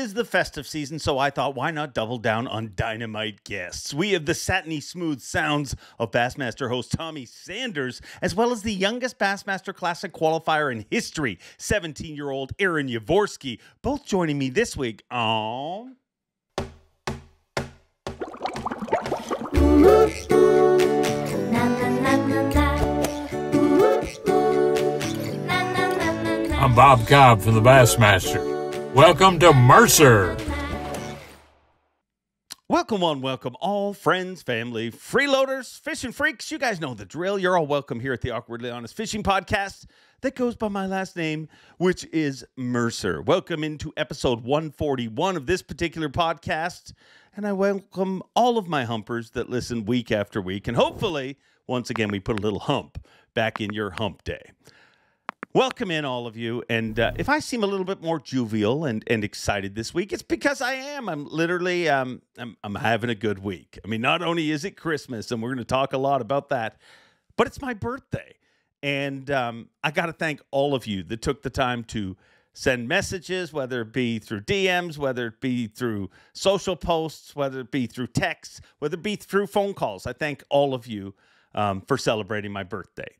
is the festive season, so I thought, why not double down on dynamite guests? We have the satiny smooth sounds of Bassmaster host Tommy Sanders, as well as the youngest Bassmaster Classic qualifier in history, 17-year-old Aaron Yavorsky, both joining me this week on... I'm Bob Cobb from the Bassmaster. Welcome to Mercer. Welcome on, welcome all friends, family, freeloaders, fishing freaks. You guys know the drill. You're all welcome here at the Awkwardly Honest Fishing Podcast that goes by my last name, which is Mercer. Welcome into episode 141 of this particular podcast. And I welcome all of my humpers that listen week after week. And hopefully, once again, we put a little hump back in your hump day. Welcome in, all of you, and if I seem a little bit more jovial and excited this week, it's because I am. I'm literally, I'm having a good week. I mean, not only is it Christmas, and we're going to talk a lot about that, but it's my birthday, and I got to thank all of you that took the time to send messages, whether it be through DMs, whether it be through social posts, whether it be through texts, whether it be through phone calls. I thank all of you for celebrating my birthday.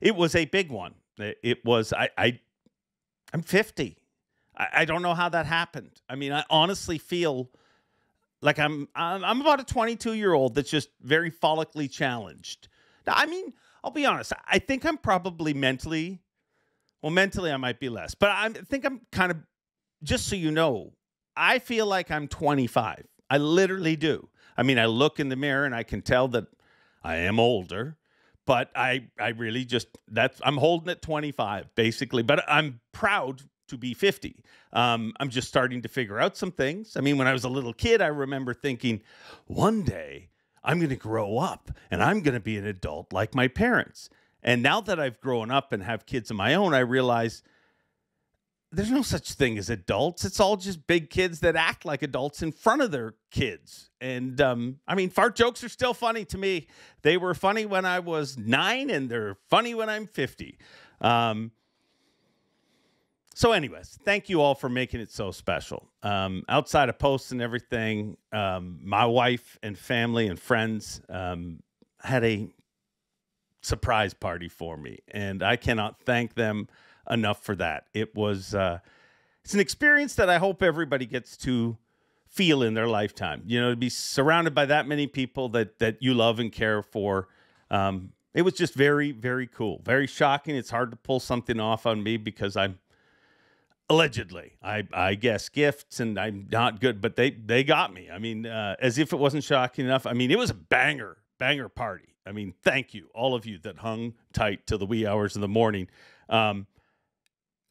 It was a big one. It was, I'm 50. I don't know how that happened. I mean, I honestly feel like I'm about a 22-year-old that's just very follically challenged. Now, I mean, I'll be honest. I think I'm probably mentally, well, mentally I might be less. But I think I'm kind of, just so you know, I feel like I'm 25. I literally do. I mean, I look in the mirror and I can tell that I am older. But I really just, that's, I'm holding at 25, basically. But I'm proud to be 50. I'm just starting to figure out some things. I mean, when I was a little kid, I remember thinking, one day I'm going to grow up and I'm going to be an adult like my parents. And now that I've grown up and have kids of my own, I realize there's no such thing as adults. It's all just big kids that act like adults in front of their kids. And, I mean, fart jokes are still funny to me. They were funny when I was 9, and they're funny when I'm 50. So anyways, thank you all for making it so special. Outside of posts and everything, my wife and family and friends had a surprise party for me, and I cannot thank them enough for that. It was it's an experience that I hope everybody gets to feel in their lifetime, you know, to be surrounded by that many people that you love and care for. It was just very, very cool, very shocking. It's hard to pull something off on me because I'm allegedly, I guess, gifts, and I'm not good, but they got me. I mean, as if it wasn't shocking enough. I mean, it was a banger party. I mean, thank you, all of you that hung tight till the wee hours of the morning.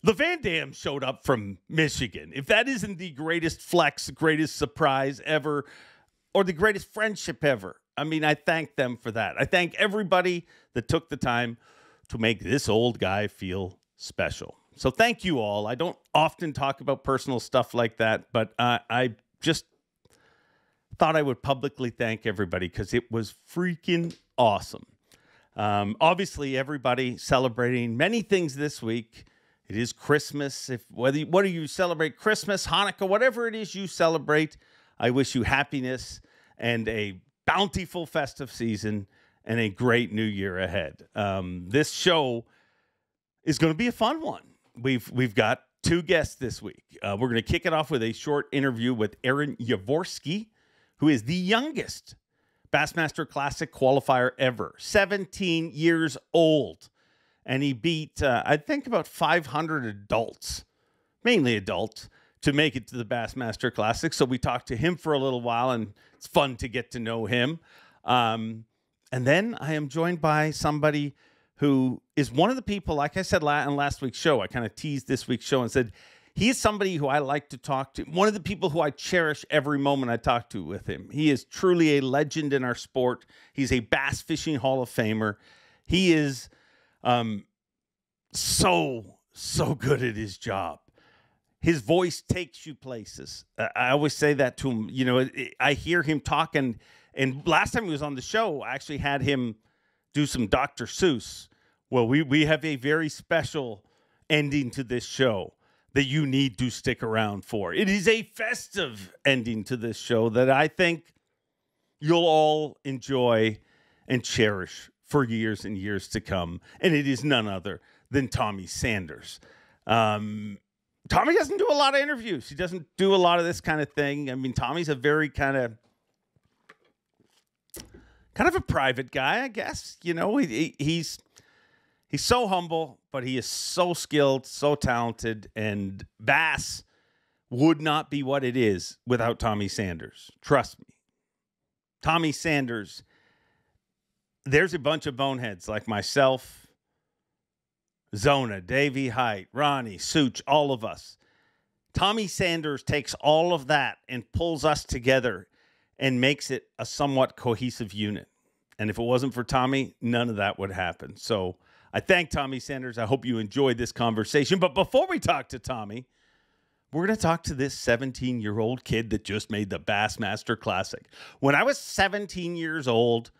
The Van Dam showed up from Michigan. If that isn't the greatest flex, greatest surprise ever, or the greatest friendship ever, I mean, I thank them for that. I thank everybody that took the time to make this old guy feel special. So thank you all. I don't often talk about personal stuff like that, but I just thought I would publicly thank everybody because it was freaking awesome. Obviously, everybody celebrating many things this week. It is Christmas. Whether you celebrate Christmas, Hanukkah, whatever it is you celebrate, I wish you happiness and a bountiful festive season and a great new year ahead. This show is going to be a fun one. We've got two guests this week. We're going to kick it off with a short interview with Aaron Yavorsky, who is the youngest Bassmaster Classic qualifier ever, 17 years old. And he beat, I think, about 500 adults, mainly adults, to make it to the Bassmaster Classic. So we talked to him for a little while, and it's fun to get to know him. And then I am joined by somebody who is one of the people, like I said on last week's show, I kind of teased this week's show and said, he is somebody who I like to talk to, one of the people who I cherish every moment I talk to with him. He is truly a legend in our sport. He's a bass fishing Hall of Famer. He is... so good at his job. His voice takes you places. I always say that to him. You know, I hear him talk, and last time he was on the show, I actually had him do some Dr. Seuss. Well, we have a very special ending to this show. that you need to stick around for. It is a festive ending to this show that I think you'll all enjoy and cherish for years and years to come. And it is none other than Tommy Sanders. Tommy doesn't do a lot of interviews. He doesn't do a lot of this kind of thing. I mean, Tommy's a very kind of a private guy, I guess. You know, he's so humble, but he is so skilled, so talented, and Bass would not be what it is without Tommy Sanders. Trust me. Tommy Sanders, there's a bunch of boneheads like myself, Zona, Davey Hite, Ronnie Such, all of us. Tommy Sanders takes all of that and pulls us together and makes it a somewhat cohesive unit. And if it wasn't for Tommy, none of that would happen. So I thank Tommy Sanders. I hope you enjoyed this conversation. But before we talk to Tommy, we're going to talk to this 17-year-old kid that just made the Bassmaster Classic. When I was 17 years old,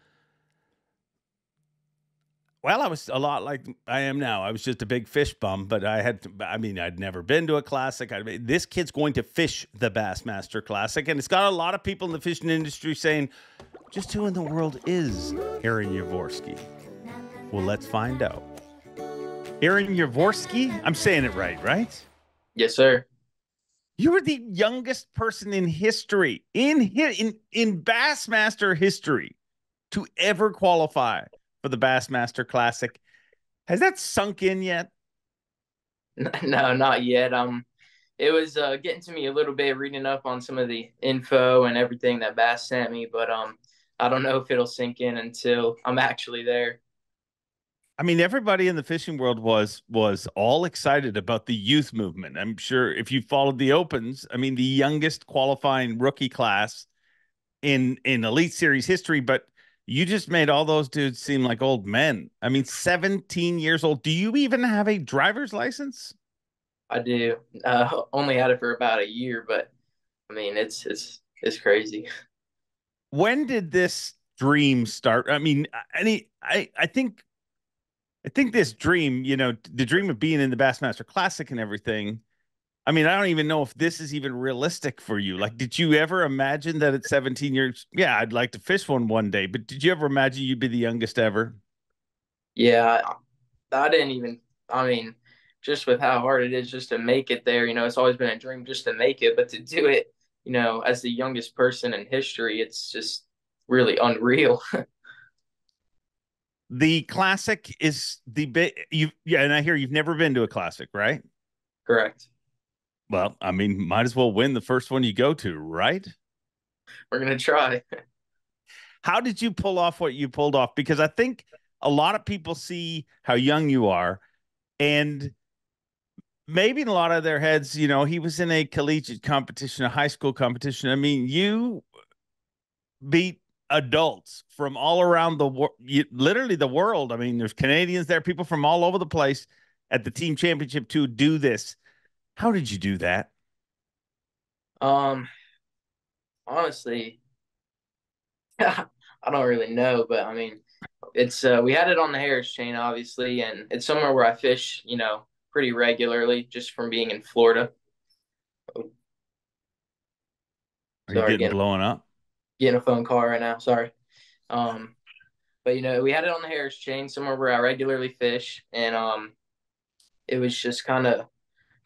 well, I was a lot like I am now. I was just a big fish bum, but I'd never been to a classic. This kid's going to fish the Bassmaster Classic, and it's got a lot of people in the fishing industry saying, just who in the world is Aaron Yavorsky? Well, let's find out. Aaron Yavorsky? I'm saying it right, right? Yes, sir. You were the youngest person in history, in Bassmaster history, to ever qualify for the Bassmaster Classic. Has that sunk in yet? No, not yet. It was getting to me a little bit, reading up on some of the info and everything that Bass sent me, but I don't know if it'll sink in until I'm actually there. I mean, everybody in the fishing world was all excited about the youth movement. I'm sure if you followed the opens, I mean, the youngest qualifying rookie class in Elite Series history, but you just made all those dudes seem like old men. I mean, 17 years old. Do you even have a driver's license? I do. Only had it for about a year, but I mean, it's crazy. When did this dream start? I mean, I think this dream, you know, the dream of being in the Bassmaster Classic and everything. I mean, I don't even know if this is even realistic for you. Like, did you ever imagine that at 17 years? Yeah, I'd like to fish one day, but did you ever imagine you'd be the youngest ever? Yeah, I didn't even, I mean, just with how hard it is just to make it there, you know, it's always been a dream just to make it, but to do it, you know, as the youngest person in history, it's just really unreal. The classic is the big, yeah, and I hear you've never been to a classic, right? Correct. Well, I mean, might as well win the first one you go to, right? We're going to try. How did you pull off what you pulled off? Because I think a lot of people see how young you are, and maybe in a lot of their heads, you know, he was in a collegiate competition, a high school competition. I mean, you beat adults from all around the world, literally the world. I mean, there's Canadians there, people from all over the place at the team championship to do this. How did you do that? Honestly, I don't really know, but I mean, it's we had it on the Harris Chain, obviously, and it's somewhere where I fish, you know, pretty regularly, just from being in Florida. Blown up? Getting a phone call right now. Sorry. But you know, we had it on the Harris Chain, somewhere where I regularly fish, and it was just kind of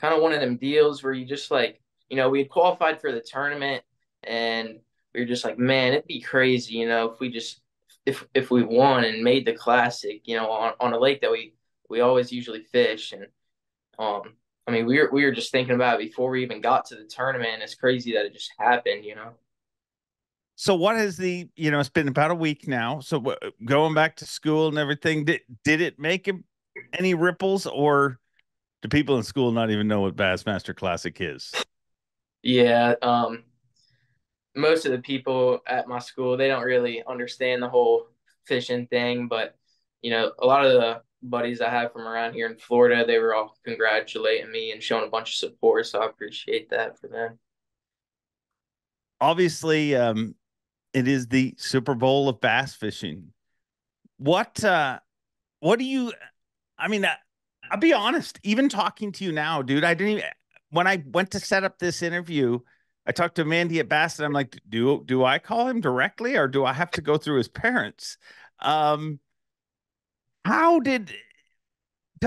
one of them deals where you just like, you know, we had qualified for the tournament and we were just like, man, it'd be crazy, you know, if we just, if we won and made the classic, you know, on a lake that we always usually fish. And, I mean, we were just thinking about it before we even got to the tournament, and it's crazy that it just happened, you know? So what has the, you know, it's been about a week now. So going back to school and everything, did it make any ripples, or do people in school not even know what Bassmaster Classic is? Yeah, most of the people at my school, they don't really understand the whole fishing thing. But, you know, a lot of the buddies I have from around here in Florida, they were all congratulating me and showing a bunch of support, so I appreciate that for them. Obviously, it is the Super Bowl of bass fishing. What do you – I mean – I'll be honest, even talking to you now, dude, I didn't even, when I went to set up this interview, I talked to Mandy at Bass, and I'm like, do I call him directly, or do I have to go through his parents? Tell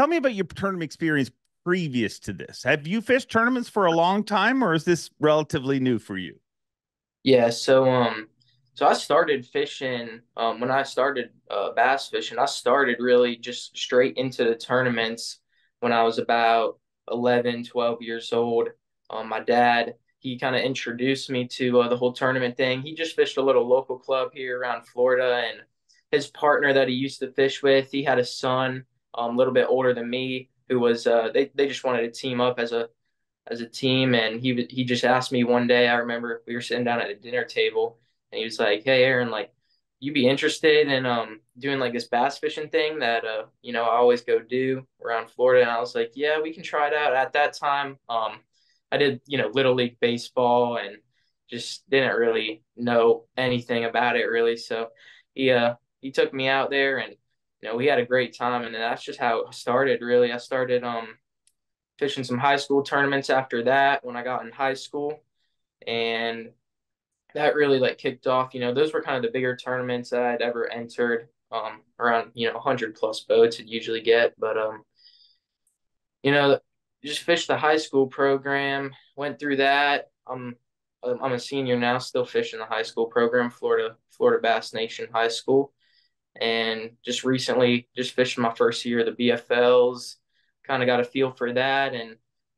me about your tournament experience previous to this. Have you fished tournaments for a long time, or is this relatively new for you? Yeah, so I started fishing, when I started bass fishing, I started really just straight into the tournaments when I was about 11, 12 years old. My dad, he kind of introduced me to the whole tournament thing. He just fished a little local club here around Florida, and his partner that he used to fish with, he had a son a little bit older than me who was, they just wanted to team up as a team. And he just asked me one day, I remember we were sitting down at a dinner table, and he was like, "Hey, Aaron, like, you be interested in doing like this bass fishing thing that, you know, I always go do around Florida?" And I was like, "Yeah, we can try it out." At that time, I did, you know, Little League baseball and just didn't really know anything about it really. So he took me out there, and, you know, we had a great time. And that's just how it started really. I started fishing some high school tournaments after that when I got in high school, and that really like kicked off. You know, those were kind of the bigger tournaments that I'd ever entered, around, you know, 100+ boats I'd usually get. But, you know, just fished the high school program, went through that. I'm a senior now, still fishing the high school program, Florida Bass Nation High School. And just recently just fished my first year of the BFLs, kind of got a feel for that. And,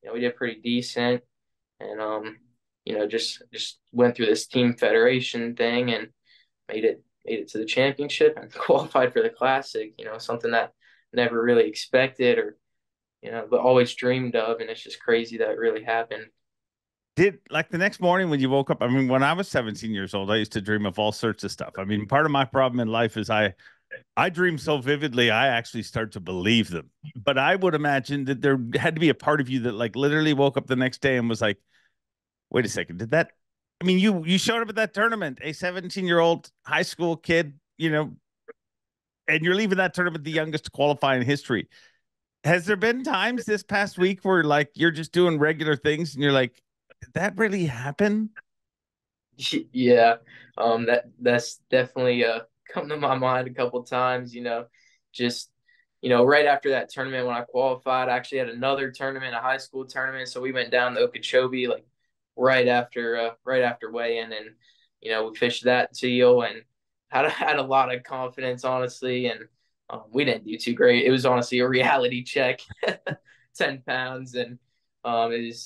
you know, we did pretty decent. And, you know, just went through this team federation thing and made it to the championship and qualified for the Classic, you know, something that never really expected or, you know, but always dreamed of. And it's just crazy that it really happened. Did, like, the next morning when you woke up, I mean, when I was 17 years old, I used to dream of all sorts of stuff. I mean, part of my problem in life is I dream so vividly, I actually start to believe them. But I would imagine that there had to be a part of you that, like, literally woke up the next day and was like, wait a second, did that, I mean, you showed up at that tournament, a 17-year-old high school kid, you know, and you're leaving that tournament the youngest to qualify in history. Has there been times this past week where, like, you're just doing regular things and you're like, did that really happen? Yeah, that's definitely come to my mind a couple of times, you know, just, you know, right after that tournament when I qualified, I actually had another tournament, a high school tournament. So we went down to Okeechobee, like, right after weigh-in, and, you know, we fished that deal and had a lot of confidence, honestly. And we didn't do too great. It was honestly a reality check, 10 pounds. And it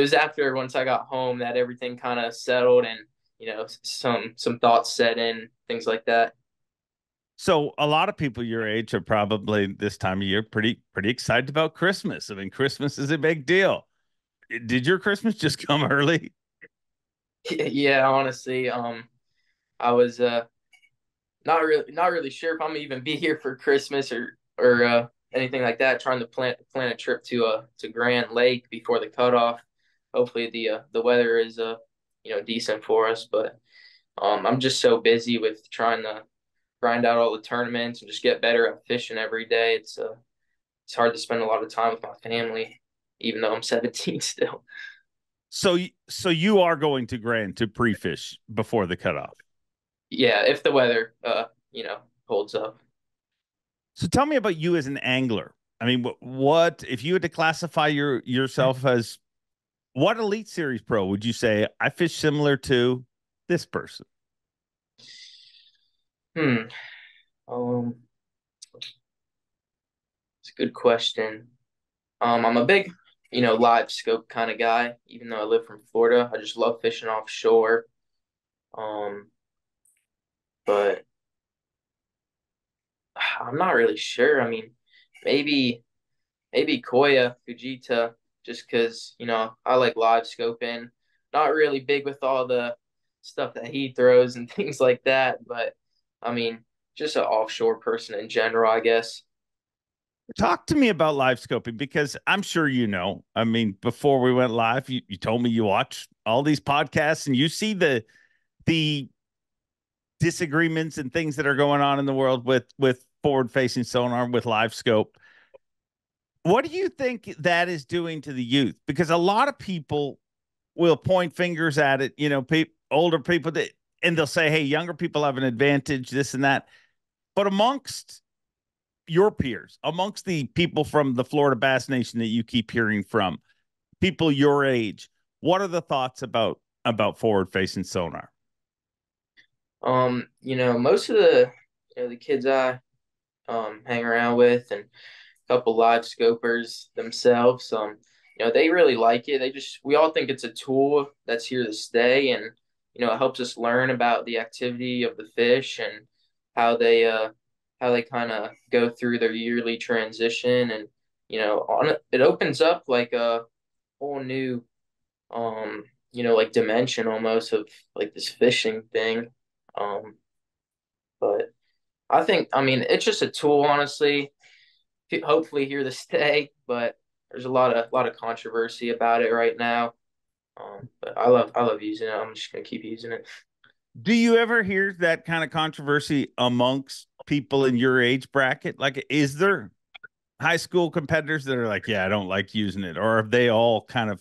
was after, once I got home, that everything kind of settled and, you know, some thoughts set in, things like that. So a lot of people your age are probably this time of year pretty excited about Christmas. I mean, Christmas is a big deal. Did your Christmas just come early? Yeah, honestly, I was not really sure if I'm gonna even be here for Christmas or anything like that. Trying to plan a trip to Grand Lake before the cutoff. Hopefully the weather is you know, decent for us. But I'm just so busy with trying to grind out all the tournaments and just get better at fishing every day. It's hard to spend a lot of time with my family, even though I'm 17 still. So you are going to Grand to pre-fish before the cutoff? Yeah, if the weather, you know, holds up. So tell me about you as an angler. I mean, what if you had to classify yourself as, what Elite Series pro would you say, I fish similar to this person? It's a good question. I'm a big, you know, live scope kind of guy. Even though I live from Florida, I just love fishing offshore. But I'm not really sure. I mean, maybe Koya Fujita, just because, you know, I like live scoping. Not really big with all the stuff that he throws and things like that. But I mean, just an offshore person in general, I guess. Talk to me about live scoping, because I'm sure, you know, I mean, before we went live, you told me you watch all these podcasts and you see the disagreements and things that are going on in the world with forward-facing sonar, with live scope. What do you think that is doing to the youth? Because a lot of people will point fingers at it, you know, older people, that, and they'll say, hey, younger people have an advantage, this and that. But amongst your peers, amongst the people from the Florida Bass Nation that you keep hearing from, people your age, what are the thoughts about forward-facing sonar? You know, most of the kids I hang around with, and a couple live scopers themselves, you know, they really like it. We all think it's a tool that's here to stay, and, you know, it helps us learn about the activity of the fish and how they kind of go through their yearly transition. And, you know, it opens up like a whole new, you know, like dimension almost of like this fishing thing. But I mean, it's just a tool, honestly, hopefully here to stay, but there's a lot of controversy about it right now. But I love using it. I'm just going to keep using it. Do you ever hear that kind of controversy amongst people in your age bracket? Like, is there high school competitors that are like, yeah, I don't like using it? Or are they all kind of,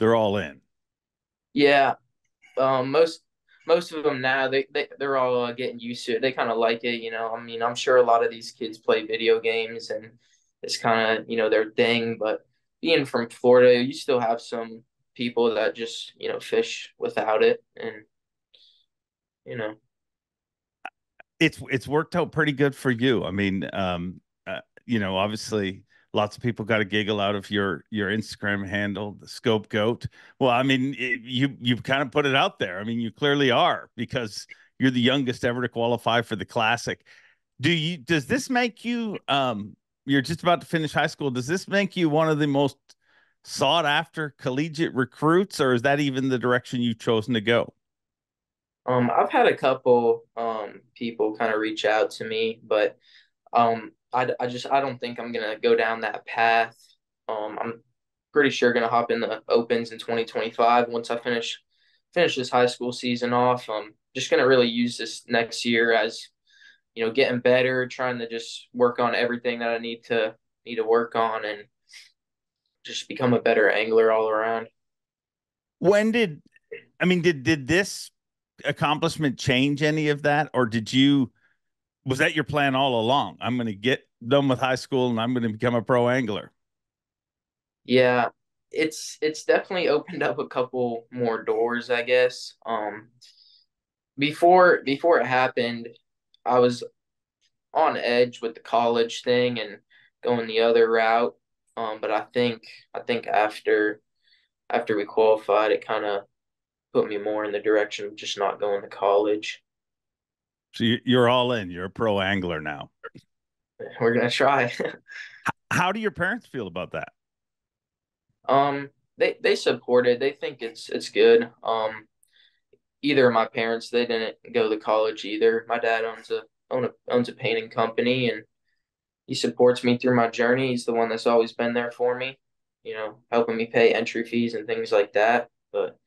they're all in? Yeah. Most of them now, they're all getting used to it. They kind of like it, you know. I mean, I'm sure a lot of these kids play video games, and it's kind of, you know, their thing. But being from Florida, you still have some people that just, you know, fish without it. And, you know, it's worked out pretty good for you. I mean, you know, obviously lots of people got a giggle out of your Instagram handle, the Scope Goat. Well, I mean, you've kind of put it out there. I mean, you clearly are, because you're the youngest ever to qualify for the Classic. Does this make you, you're just about to finish high school, does this make you one of the most sought after collegiate recruits, or is that even the direction you've chosen to go? I've had a couple people kind of reach out to me, but I don't think I'm going to go down that path. I'm pretty sure going to hop in the opens in 2025 once I finish this high school season off. I'm just going to really use this next year as, you know, getting better, trying to just work on everything that I need to work on, and just become a better angler all around. When did this accomplishment change any of that, or was that your plan all along? I'm going to get done with high school and I'm going to become a pro angler. Yeah, it's definitely opened up a couple more doors, I guess. Before it happened, I was on edge with the college thing and going the other route. But I think after we qualified, it kind of put me more in the direction of just not going to college. So you're all in. You're a pro angler now. We're gonna try. How do your parents feel about that? They support it. They think it's good. Either of my parents, they didn't go to college either. My dad owns a painting company, and he supports me through my journey. He's the one that's always been there for me, you know, helping me pay entry fees and things like that. But,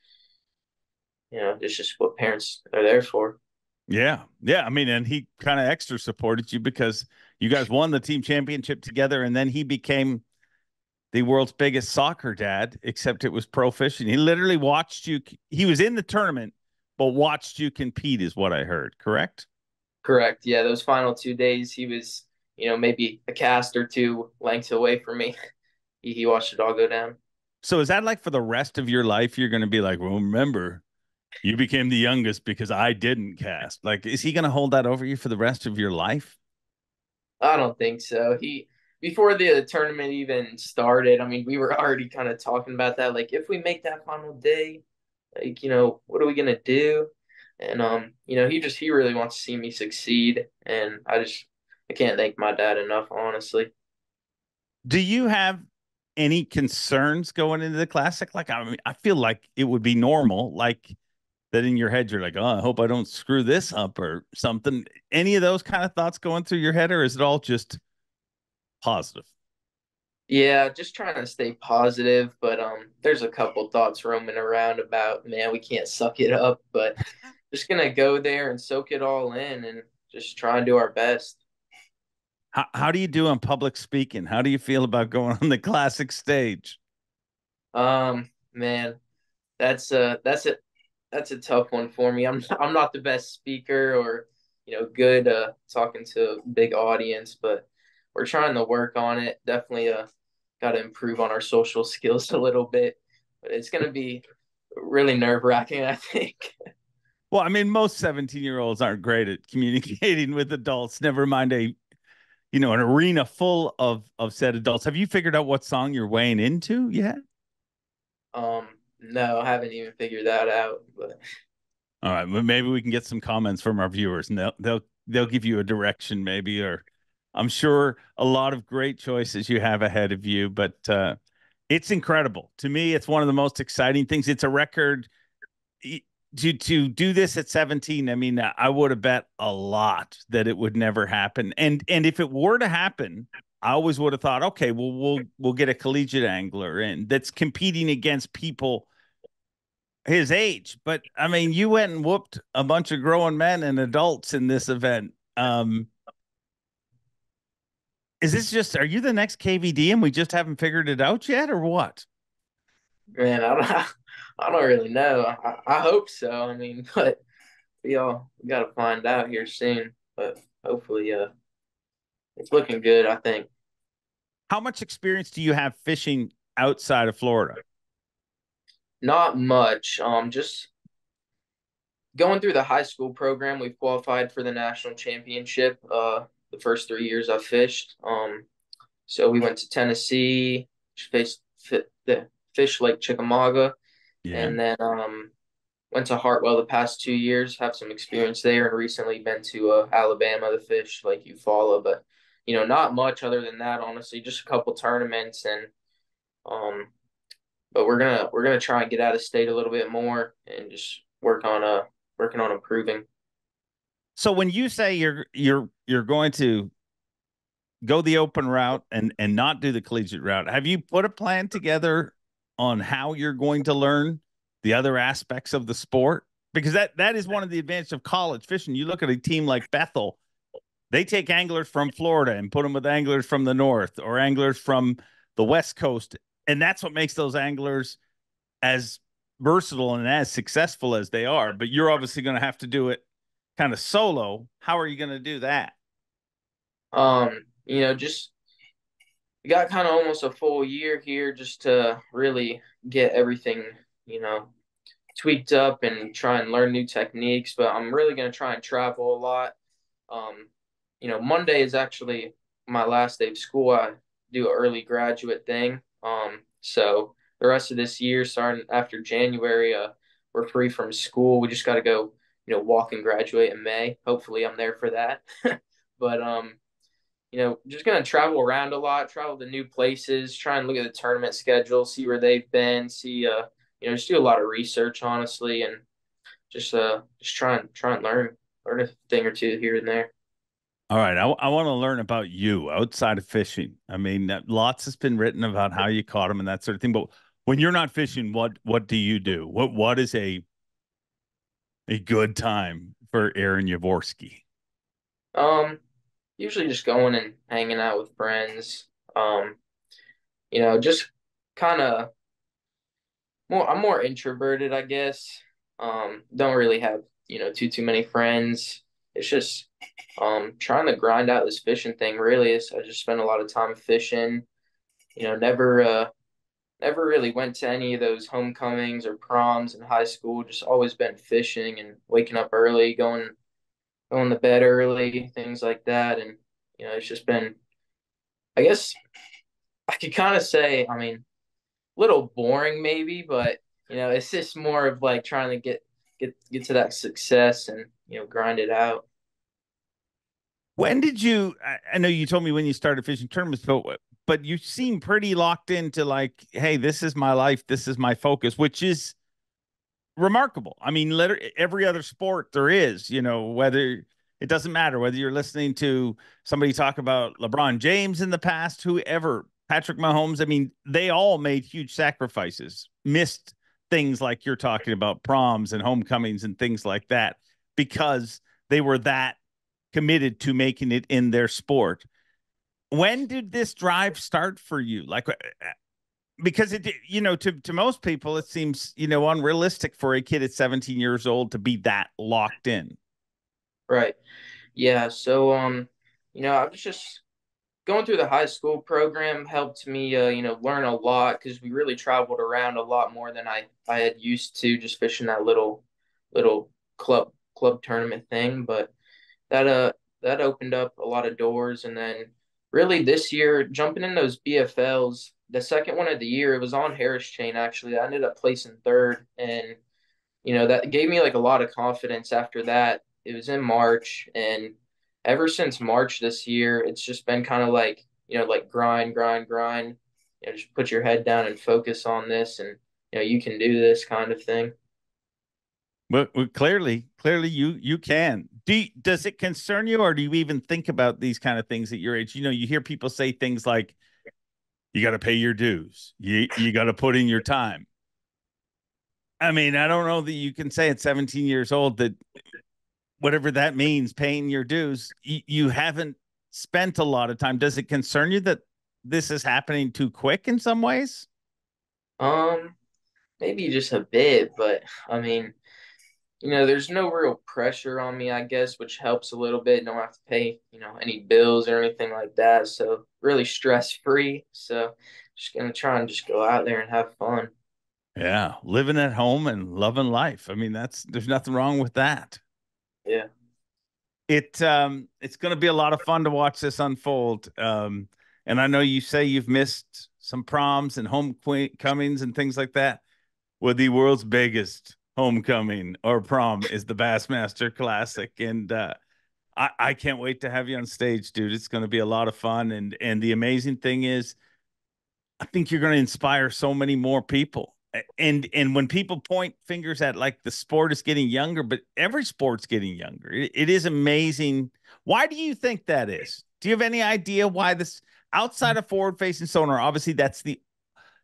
you know, it's just what parents are there for. Yeah. Yeah. I mean, and he kind of extra supported you because you guys won the team championship together, and then he became the world's biggest soccer dad, except it was pro fishing. He literally watched you. He was in the tournament, but watched you compete is what I heard. Correct? Correct. Yeah. Those final 2 days, he was, you know, maybe a cast or two lengths away from me. He watched it all go down. So is that like for the rest of your life, you're going to be like, well, remember, you became the youngest because I didn't cast? Like, is he going to hold that over you for the rest of your life? I don't think so. Before the tournament even started, I mean, we were already kind of talking about that. Like, if we make that final day, like, you know, what are we going to do? And, you know, he really wants to see me succeed. And I can't thank my dad enough, honestly. Do you have any concerns going into the Classic? Like, I mean, I feel like it would be normal, like that in your head, you're like, oh, I hope I don't screw this up or something. Any of those kind of thoughts going through your head, or is it all just positive? Yeah, just trying to stay positive. But there's a couple thoughts roaming around about, man, we can't suck it up, but just going to go there and soak it all in and just try and do our best. How do you do on public speaking? How do you feel about going on the classic stage? Man, that's a tough one for me. I'm not the best speaker or, good talking to a big audience, but we're trying to work on it. Definitely got to improve on our social skills a little bit, but it's going to be really nerve-wracking, I think. Well, I mean, most 17-year-olds aren't great at communicating with adults, never mind an arena full of said adults. Have you figured out what song you're weighing into yet? No, I haven't even figured that out. But all right, well, maybe we can get some comments from our viewers, and they'll give you a direction, maybe. Or I'm sure a lot of great choices you have ahead of you. But it's incredible to me. It's one of the most exciting things. It's a record. To do this at 17, I mean, I would have bet a lot that it would never happen. And if it were to happen, I always would have thought, okay, well, we'll get a collegiate angler in that's competing against people his age. But I mean, you went and whooped a bunch of grown men and adults in this event. Are you the next KVD and we just haven't figured it out yet, or what? Man, I don't really know. I hope so. I mean, but we got to find out here soon. But hopefully, it's looking good, I think. How much experience do you have fishing outside of Florida? Not much. Just going through the high school program, we've qualified for the national championship. The first 3 years I fished. So we went to Tennessee, fished Lake Chickamauga. Yeah. And then went to Hartwell the past 2 years, have some experience there, and recently been to Alabama to fish like you follow. But, not much other than that, honestly, just a couple tournaments. And but we're gonna try and get out of state a little bit more and just working on improving. So when you say you're going to go the open route and not do the collegiate route, have you put a plan together on how you're going to learn the other aspects of the sport? Because that is one of the advantages of college fishing. You look at a team like Bethel, they take anglers from Florida and put them with anglers from the north or anglers from the west coast. And that's what makes those anglers as versatile and as successful as they are. But you're obviously going to have to do it kind of solo. How are you going to do that? We got kind of almost a full year here just to really get everything, tweaked up and try and learn new techniques. But I'm really going to try and travel a lot. Monday is actually my last day of school. I do an early graduate thing. So the rest of this year, starting after January, we're free from school. We just got to go, walk and graduate in May. Hopefully I'm there for that. But, just going to travel around a lot, travel to new places, try and look at the tournament schedule, see where they've been, see, just do a lot of research, honestly, and just try and learn a thing or two here and there. All right. I want to learn about you outside of fishing. I mean, lots has been written about how you caught them and that sort of thing, but when you're not fishing, what do you do? What is a good time for Aaron Yavorsky? Usually just going and hanging out with friends, just kind of more, I'm more introverted, I guess. Don't really have, too many friends. It's just, trying to grind out this fishing thing really is, I just spend a lot of time fishing, never really went to any of those homecomings or proms in high school, just always been fishing and waking up early, going to bed early, things like that. And, it's just been, I guess I could kind of say, I mean, a little boring maybe, but, it's just more of like trying to get to that success and, grind it out. When did you, I know you told me when you started fishing tournaments, but you seem pretty locked into like, hey, this is my life. This is my focus, which is remarkable. I mean, every other sport there is, whether it doesn't matter whether you're listening to somebody talk about LeBron James in the past, whoever, Patrick Mahomes. I mean, they all made huge sacrifices, missed things like you're talking about, proms and homecomings and things like that, because they were that committed to making it in their sport. When did this drive start for you? Like, because it, you know, to most people, it seems, you know, unrealistic for a kid at 17 years old to be that locked in. Right. Yeah. So, you know, I was just going through the high school program helped me, you know, learn a lot, because we really traveled around a lot more than I had used to, just fishing that little club tournament thing. But that opened up a lot of doors. And then really this year, jumping in those BFLs, the second one of the year, it was on Harris Chain, actually. I ended up placing third. And, you know, that gave me like a lot of confidence after that. It was in March, and ever since March this year, it's just been kind of like, you know, like grind, you know, just put your head down and focus on this, and, you know, you can do this kind of thing. Well, clearly you can. Does it concern you, or do you even think about these kind of things at your age? You know, you hear people say things like, you got to pay your dues. You got to put in your time. I mean, I don't know that you can say at 17 years old that, whatever that means, paying your dues, you haven't spent a lot of time. Does it concern you that this is happening too quick in some ways? Maybe just a bit, but I mean, you know, there's no real pressure on me, I guess, which helps a little bit. Don't have to pay, you know, any bills or anything like that. So really stress free. So just going to try and just go out there and have fun. Yeah. Living at home and loving life. I mean, there's nothing wrong with that. Yeah, it's going to be a lot of fun to watch this unfold. And I know you say you've missed some proms and homecomings and things like that. Well, the world's biggest homecoming or prom is the Bassmaster Classic, and I can't wait to have you on stage, dude. It's going to be a lot of fun, and the amazing thing is, I think you're going to inspire so many more people. And when people point fingers at like the sport is getting younger, but every sport's getting younger. It is amazing. Why do you think that is? Do you have any idea why this, outside of forward facing sonar? Obviously that's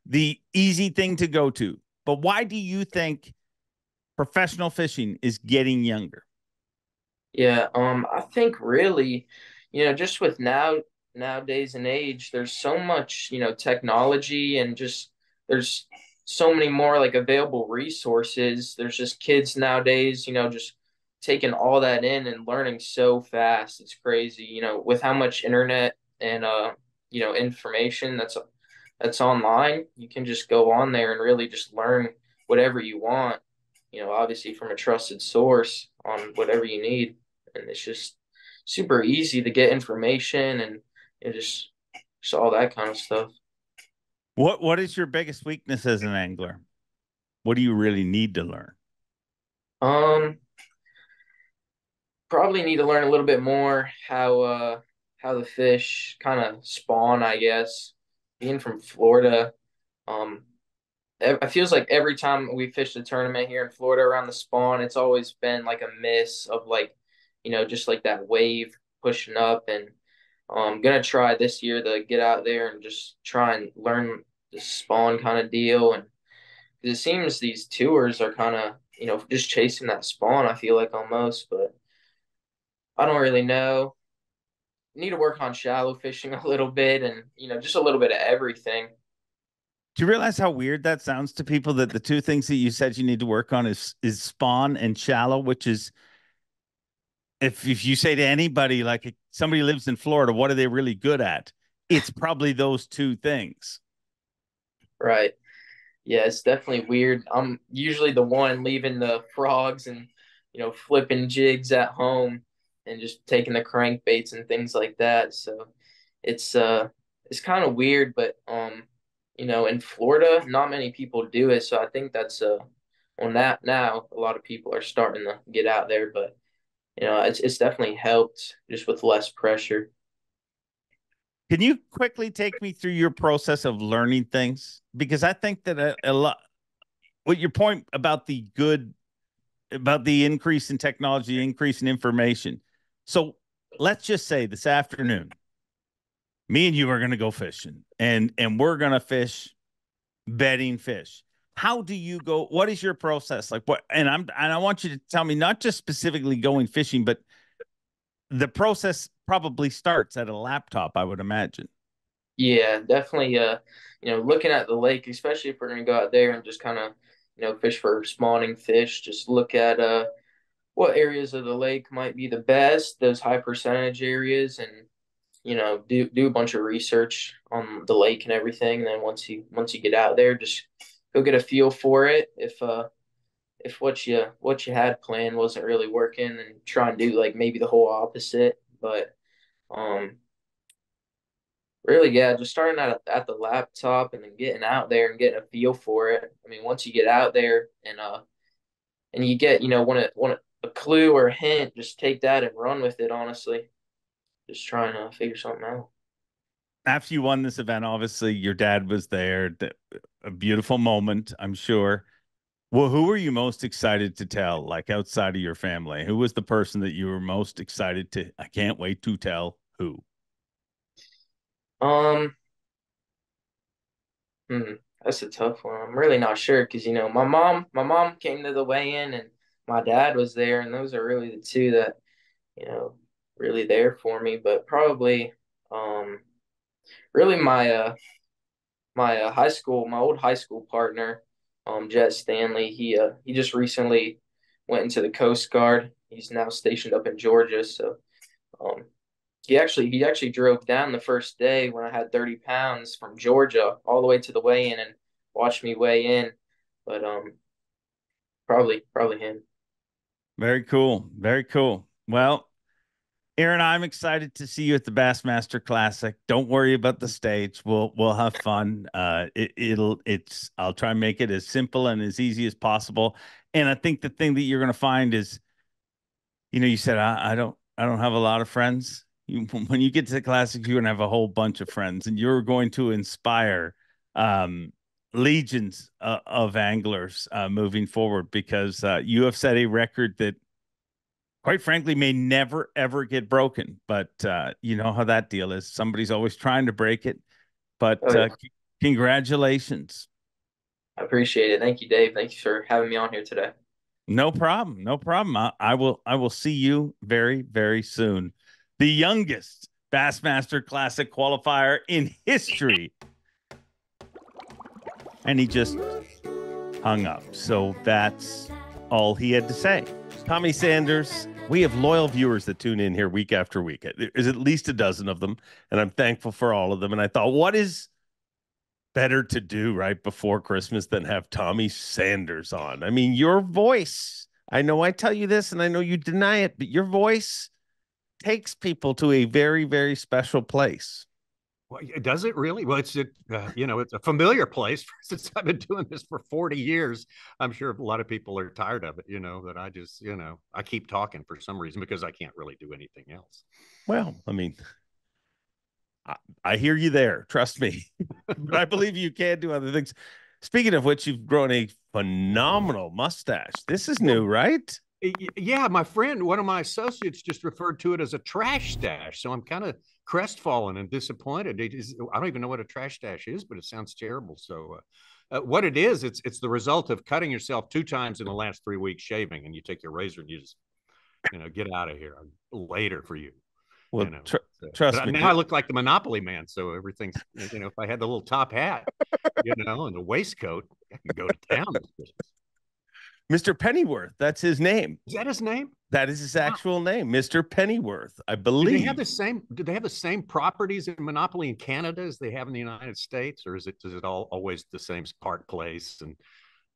the easy thing to go to, but why do you think professional fishing is getting younger? Yeah. I think really, you know, just with nowadays and age, there's so much, you know, technology, and just, there's so many more like available resources. There's just kids nowadays, you know, just taking all that in and learning so fast. It's crazy, you know, with how much internet and, you know, information that's online. You can just go on there and really just learn whatever you want, you know, obviously from a trusted source on whatever you need. And it's just super easy to get information and you know, just all that kind of stuff. What is your biggest weakness as an angler? What do you really need to learn? Probably need to learn a little bit more how the fish kind of spawn, I guess. Being from Florida, it feels like every time we fished a tournament here in Florida around the spawn, it's always been like a miss of like, you know, just like that wave pushing up. And I'm going to try this year to get out there and just try and learn the spawn kind of deal. And it seems these tours are kind of, you know, just chasing that spawn, I feel like almost, but I don't really know. Need to work on shallow fishing a little bit and, you know, just a little bit of everything. Do you realize how weird that sounds to people that the two things that you said you need to work on is spawn and shallow, which is, if you say to anybody, like somebody lives in Florida, what are they really good at? It's probably those two things. Right. Yeah, it's definitely weird. I'm usually the one leaving the frogs and, you know, flipping jigs at home and just taking the crankbaits and things like that. So it's kind of weird, but, you know, in Florida, not many people do it. So I think that's on that now, a lot of people are starting to get out there, but you know, it's definitely helped just with less pressure. Can you quickly take me through your process of learning things? Because I think that a lot, what your point about the increase in technology, increase in information. So let's just say this afternoon, me and you are going to go fishing and we're going to fish bedding fish. How do you go? What is your process? Like what? And I want you to tell me not just specifically going fishing, but the process probably starts at a laptop, I would imagine. Yeah, definitely. You know, looking at the lake, especially if we're going to go out there and just kind of, you know, fish for spawning fish, just look at what areas of the lake might be the best, those high percentage areas, and, you know, do a bunch of research on the lake and everything. And then once you get out there, just go get a feel for it. If what you had planned wasn't really working, and try and do like maybe the whole opposite, but really, yeah, just starting at the laptop and then getting out there and getting a feel for it. I mean, once you get out there and you get, you know, a clue or a hint, just take that and run with it. Honestly, just trying to figure something out. After you won this event, obviously your dad was there. A beautiful moment, I'm sure. Well, who were you most excited to tell, like outside of your family? Who was the person that you were most excited to, I can't wait to tell who? That's a tough one. I'm really not sure because, you know, my mom came to the weigh-in and my dad was there, and those are really the two that, you know, really there for me. But probably really my old high school partner, Jet Stanley. He just recently went into the Coast Guard. He's now stationed up in Georgia, so he actually drove down the first day when I had 30 pounds from Georgia all the way to the weigh-in and watched me weigh in. But probably him. Very cool. Very cool. Well, Aaron, I'm excited to see you at the Bassmaster Classic. Don't worry about the stage. We'll have fun. I'll try and make it as simple and as easy as possible. And I think the thing that you're going to find is, you know, you said, I don't have a lot of friends. When you get to the Classic, you're going to have a whole bunch of friends, and you're going to inspire, legions of anglers, moving forward, because, you have set a record that, quite frankly, may never, ever get broken. But you know how that deal is. Somebody's always trying to break it. But congratulations. I appreciate it. Thank you, Dave. Thank you for having me on here today. No problem. No problem. I will see you very, very soon. The youngest Bassmaster Classic qualifier in history. And he just hung up. So that's all he had to say. Tommy Sanders. We have loyal viewers that tune in here week after week. There's at least a dozen of them, and I'm thankful for all of them. And I thought, what is better to do right before Christmas than have Tommy Sanders on? I mean, your voice, I know I tell you this, and I know you deny it, but your voice takes people to a very, very special place. Well, does it really? Well, it's you know, it's a familiar place since I've been doing this for 40 years. I'm sure a lot of people are tired of it, you know, but I just, you know, I keep talking for some reason because I can't really do anything else. Well, I mean, I hear you there. Trust me. But I believe you can do other things. Speaking of which, you've grown a phenomenal mustache. This is new, right? Yeah, my friend, one of my associates just referred to it as a trash stash. So I'm kind of crestfallen and disappointed. I don't even know what a trash stash is, but it sounds terrible. So what it is, it's the result of cutting yourself 2 times in the last 3 weeks shaving, and you take your razor and you just, you know, get out of here. I'm later for you. Well, you know, trust me. Now I look like the Monopoly man. So everything's, you know, if I had the little top hat, you know, and the waistcoat, I can go to town. Mr. Pennyworth, that's his name. Is that his name? That is his actual name, Mr. Pennyworth, I believe. Do they have the same properties in Monopoly in Canada as they have in the United States, or is it all always the same part place and,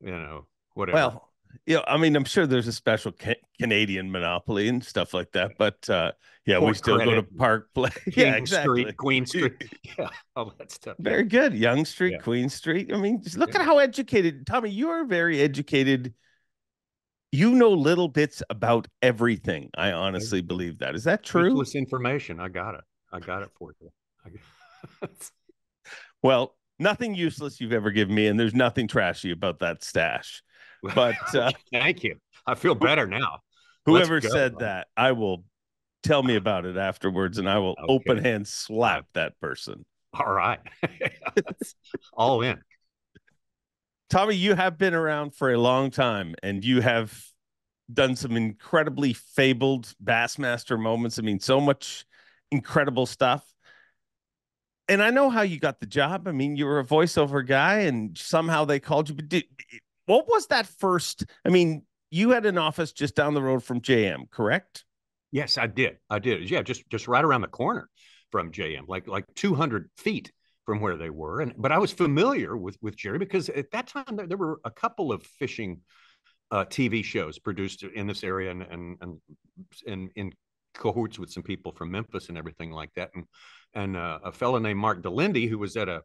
you know, whatever? Well, you know, I mean, I'm sure there's a special Canadian Monopoly and stuff like that, but yeah, Port we still credit. Go to Park Place. Yeah, exactly. Street, Queen Street. Yeah, all that stuff. Very good. Young Street, yeah. Queen Street. I mean, just look at how educated, Tommy, you are very educated. You know little bits about everything. I honestly believe that. Is that true? Useless information. I got it for you. Well, nothing useless you've ever given me, and there's nothing trashy about that stash. But thank you. I feel better now. Whoever said that, I will tell me about it afterwards, and I will open hand slap that person. All right. All in. Tommy, you have been around for a long time, and you have done some incredibly fabled Bassmaster moments. I mean, so much incredible stuff. And I know how you got the job. I mean, you were a voiceover guy and somehow they called you. But what was that first? I mean, you had an office just down the road from JM, correct? Yes, I did. I did. Yeah, just right around the corner from JM, like 200 feet from where they were. And but I was familiar with Jerry because at that time there were a couple of fishing TV shows produced in this area and in cohorts with some people from Memphis and everything like that. And a fellow named Mark DeLindy, who was at a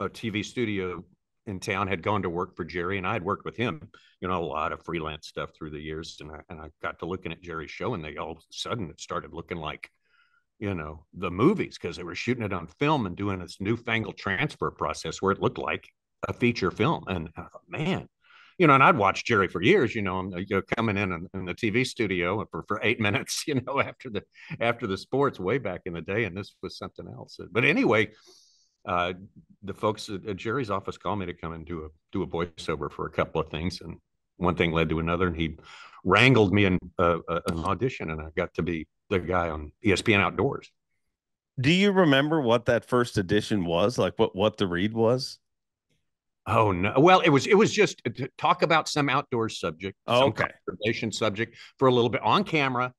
TV studio in town, had gone to work for Jerry, and I had worked with him, you know, a lot of freelance stuff through the years. And I got to looking at Jerry's show, and they all of a sudden it started looking like, you know, the movies, because they were shooting it on film and doing this newfangled transfer process where it looked like a feature film. And I thought, man, you know, and I'd watched Jerry for years, you know, coming in the TV studio for 8 minutes, you know, after the sports way back in the day. And this was something else. But anyway, the folks at Jerry's office called me to come and do a voiceover for a couple of things. And one thing led to another. And he wrangled me in an audition, and I got to be the guy on ESPN Outdoors. Do you remember what that first edition was? Like what the read was? Oh, no. Well, it was just to talk about some outdoor subject, some conservation subject for a little bit on camera,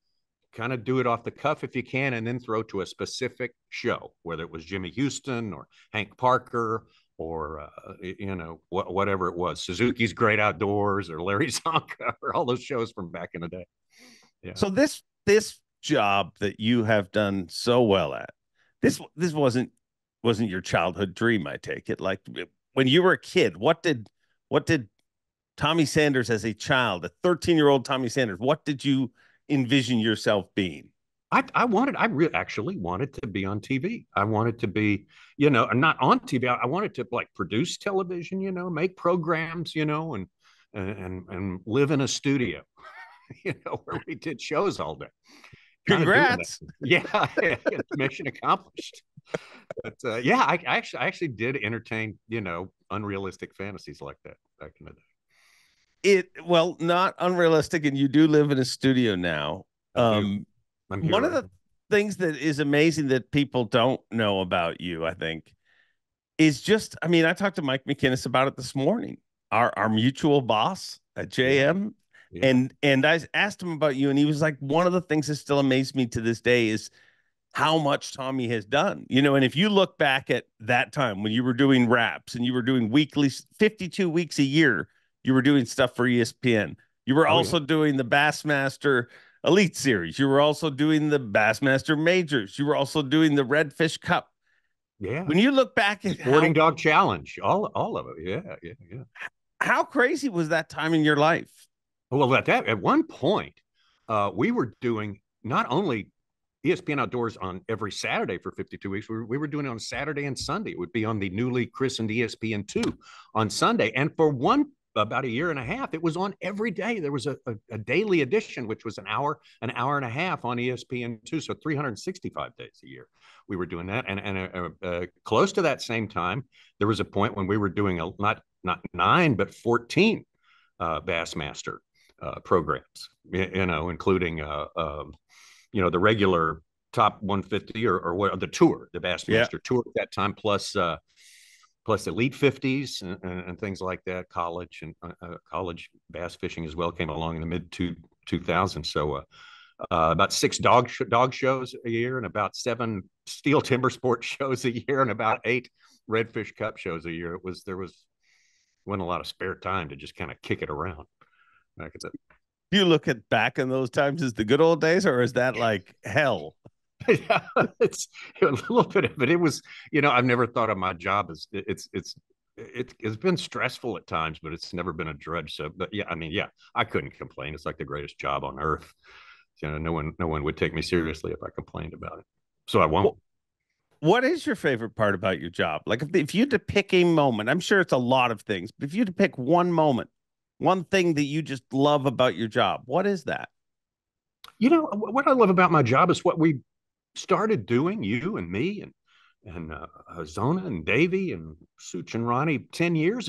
kind of do it off the cuff if you can, and then throw to a specific show, whether it was Jimmy Houston or Hank Parker or, you know, whatever it was, Suzuki's Great Outdoors or Larry Zonka or all those shows from back in the day. Yeah. So this job that you have done so well at, this wasn't your childhood dream, I take it. Like, when you were a kid, what did Tommy Sanders as a child, a 13-year-old Tommy Sanders, what did you envision yourself being? I actually wanted to be on TV. I wanted to be, you know, not on TV. I wanted to like produce television, you know, make programs, you know, and live in a studio, you know, where we did shows all day. Congrats. Yeah, mission accomplished. But I actually did entertain, you know, unrealistic fantasies like that back in the day. Well, not unrealistic, and you do live in a studio now. I'm here one right of the things that is amazing that people don't know about you, I think, is just, I mean, I talked to Mike McInnis about it this morning, our mutual boss at JM. Yeah. And I asked him about you, and he was like, one of the things that still amazed me to this day is how much Tommy has done, you know. And if you look back at that time when you were doing wraps and you were doing weekly, 52 weeks a year, you were doing stuff for ESPN. You were also doing the Bassmaster Elite Series. You were also doing the Bassmaster Majors. You were also doing the Redfish Cup. Yeah. When you look back at Sporting Dog Challenge, all of it. Yeah. How crazy was that time in your life? Well, at one point, we were doing not only ESPN Outdoors on every Saturday for 52 weeks. We were doing it on Saturday and Sunday. It would be on the newly christened ESPN2 on Sunday. And for about a year and a half, it was on every day. There was a daily edition, which was an hour and a half on ESPN2. So 365 days a year, we were doing that. And close to that same time, there was a point when we were doing not 9, but 14 Bassmaster programs, you know, including, you know, the regular top 150 or what, the tour, the Bassmaster tour at that time, plus elite 50s and things like that. College bass fishing as well came along in the mid 2000s. So about 6 dog shows a year, and about 7 steel timber sport shows a year, and about 8 Redfish Cup shows a year. There wasn't a lot of spare time to just kind of kick it around. Like it's you look at back in those times as the good old days, or is that like hell? Yeah, it's a little bit of it. It was, you know, I've never thought of my job as it's been stressful at times, but it's never been a drudge. So, but yeah, I mean, yeah, I couldn't complain. It's like the greatest job on earth. You know, no one would take me seriously if I complained about it. So I won't. What is your favorite part about your job? Like if you had to pick a moment, I'm sure it's a lot of things, but if you had to pick one moment, one thing that you just love about your job, what is that? You know, what I love about my job is what we started doing, you and me and Zona and Davey and Such and Ronnie 10 years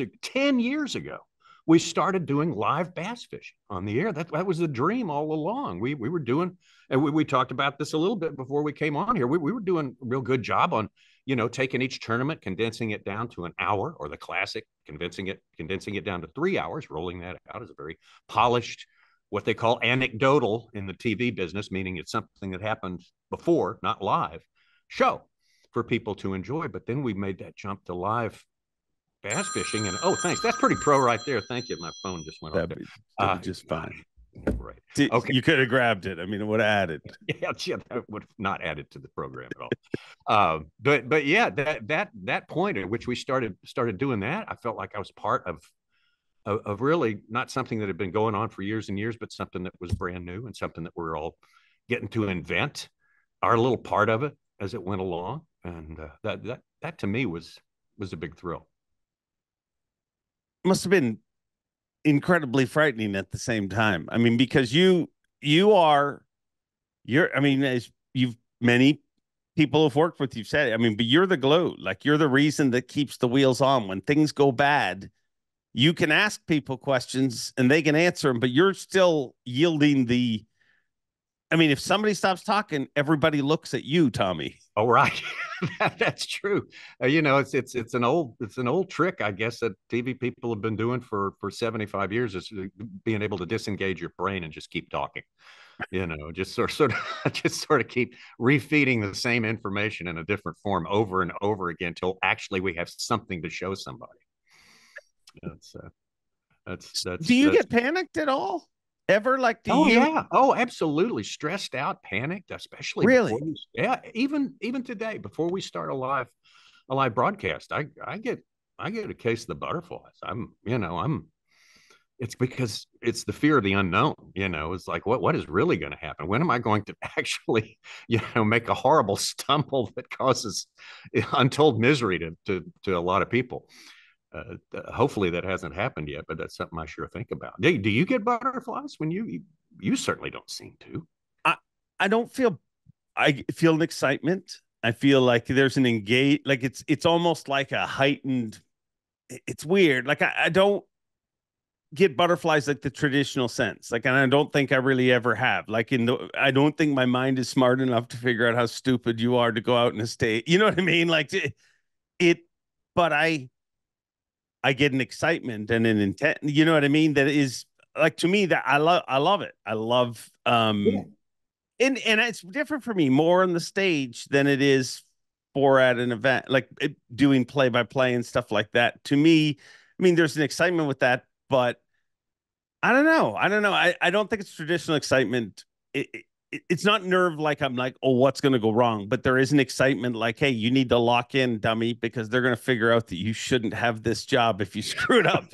ago we started doing live bass fishing on the air. That was the dream all along. We were doing, and we talked about this a little bit before we came on here. We were doing a real good job on, you know, taking each tournament, condensing it down to an hour, or the classic, condensing it down to 3 hours, rolling that out as a very polished, what they call anecdotal in the TV business, meaning it's something that happened before, not live, show for people to enjoy. But then we made that jump to live bass fishing, and oh, thanks, that's pretty pro right there. Thank you. My phone just went off. Just fine. Right. Okay. You could have grabbed it. I mean, it would have added. Yeah, that would have not added to the program at all. But yeah, that point at which we started doing that, I felt like I was part of really not something that had been going on for years and years, but something that was brand new and something that we're all getting to invent our little part of it as it went along. And that to me was a big thrill. Must have been incredibly frightening at the same time. I mean, because many people have worked with you said it. I mean, but you're the glue. Like, you're the reason that keeps the wheels on. When things go bad, you can ask people questions and they can answer them, but you're still yielding the, I mean, if somebody stops talking, everybody looks at you, Tommy. Oh, right. That's true. You know, it's an old trick, I guess, that TV people have been doing for 75 years, is being able to disengage your brain and just keep talking, you know, just sort of keep refeeding the same information in a different form over and over again till actually we have something to show somebody. Do you get panicked at all? Ever? Like, do you? Yeah. Oh, absolutely. Stressed out, panicked, especially. Really? Even today, before we start a live broadcast, I get a case of the butterflies. It's because it's the fear of the unknown. You know, it's like, what is really going to happen? When am I going to actually, you know, make a horrible stumble that causes untold misery to a lot of people? Hopefully that hasn't happened yet, but that's something I sure think about. Do you get butterflies when you certainly don't seem to? I feel an excitement. I feel like there's an engage, like it's almost like a heightened, it's weird. Like I don't get butterflies like the traditional sense. Like, and I don't think I really ever have. Like I don't think my mind is smart enough to figure out how stupid you are to go out in a state. You know what I mean? Like but I get an excitement and an intent, you know what I mean? That is like, to me, that I love it. I love, yeah. and it's different for me more on the stage than it is for at an event, like doing play by play and stuff like that. To me, I mean, there's an excitement with that, but I don't know. I don't think it's traditional excitement. It's not nerve, like I'm like, oh, what's going to go wrong? But there is an excitement like, hey, you need to lock in, dummy, because they're going to figure out that you shouldn't have this job if you screwed up.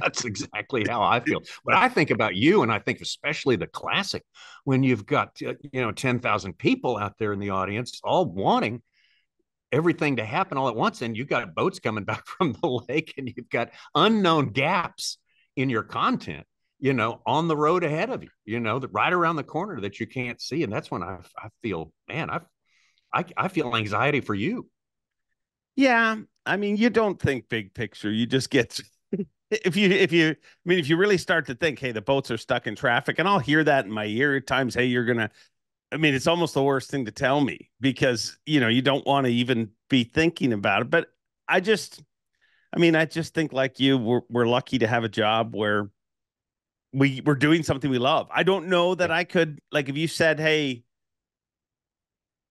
That's exactly how I feel. But I think about you, and I think especially the classic, when you've got, 10,000 people out there in the audience all wanting everything to happen all at once. And you've got boats coming back from the lake, and you've got unknown gaps in your content, you know, on the road ahead of you, you know, right around the corner that you can't see. And that's when I feel, man, I feel anxiety for you. Yeah. I mean, you don't think big picture. You just get, if you really start to think, hey, the boats are stuck in traffic, and I'll hear that in my ear at times. Hey, it's almost the worst thing to tell me, because, you know, you don't want to even be thinking about it. But I just think like you, we're lucky to have a job where we're doing something we love. I don't know that I could, like, if you said, hey,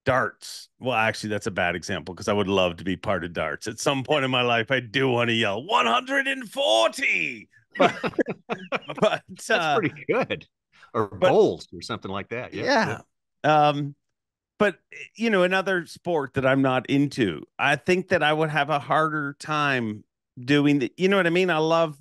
darts. Well, actually, that's a bad example, because I would love to be part of darts. At some point in my life, I do want to yell 140. But that's pretty good. Or bowls or something like that. Yeah. But, you know, another sport that I'm not into, I think that I would have a harder time doing that. You know what I mean? I love,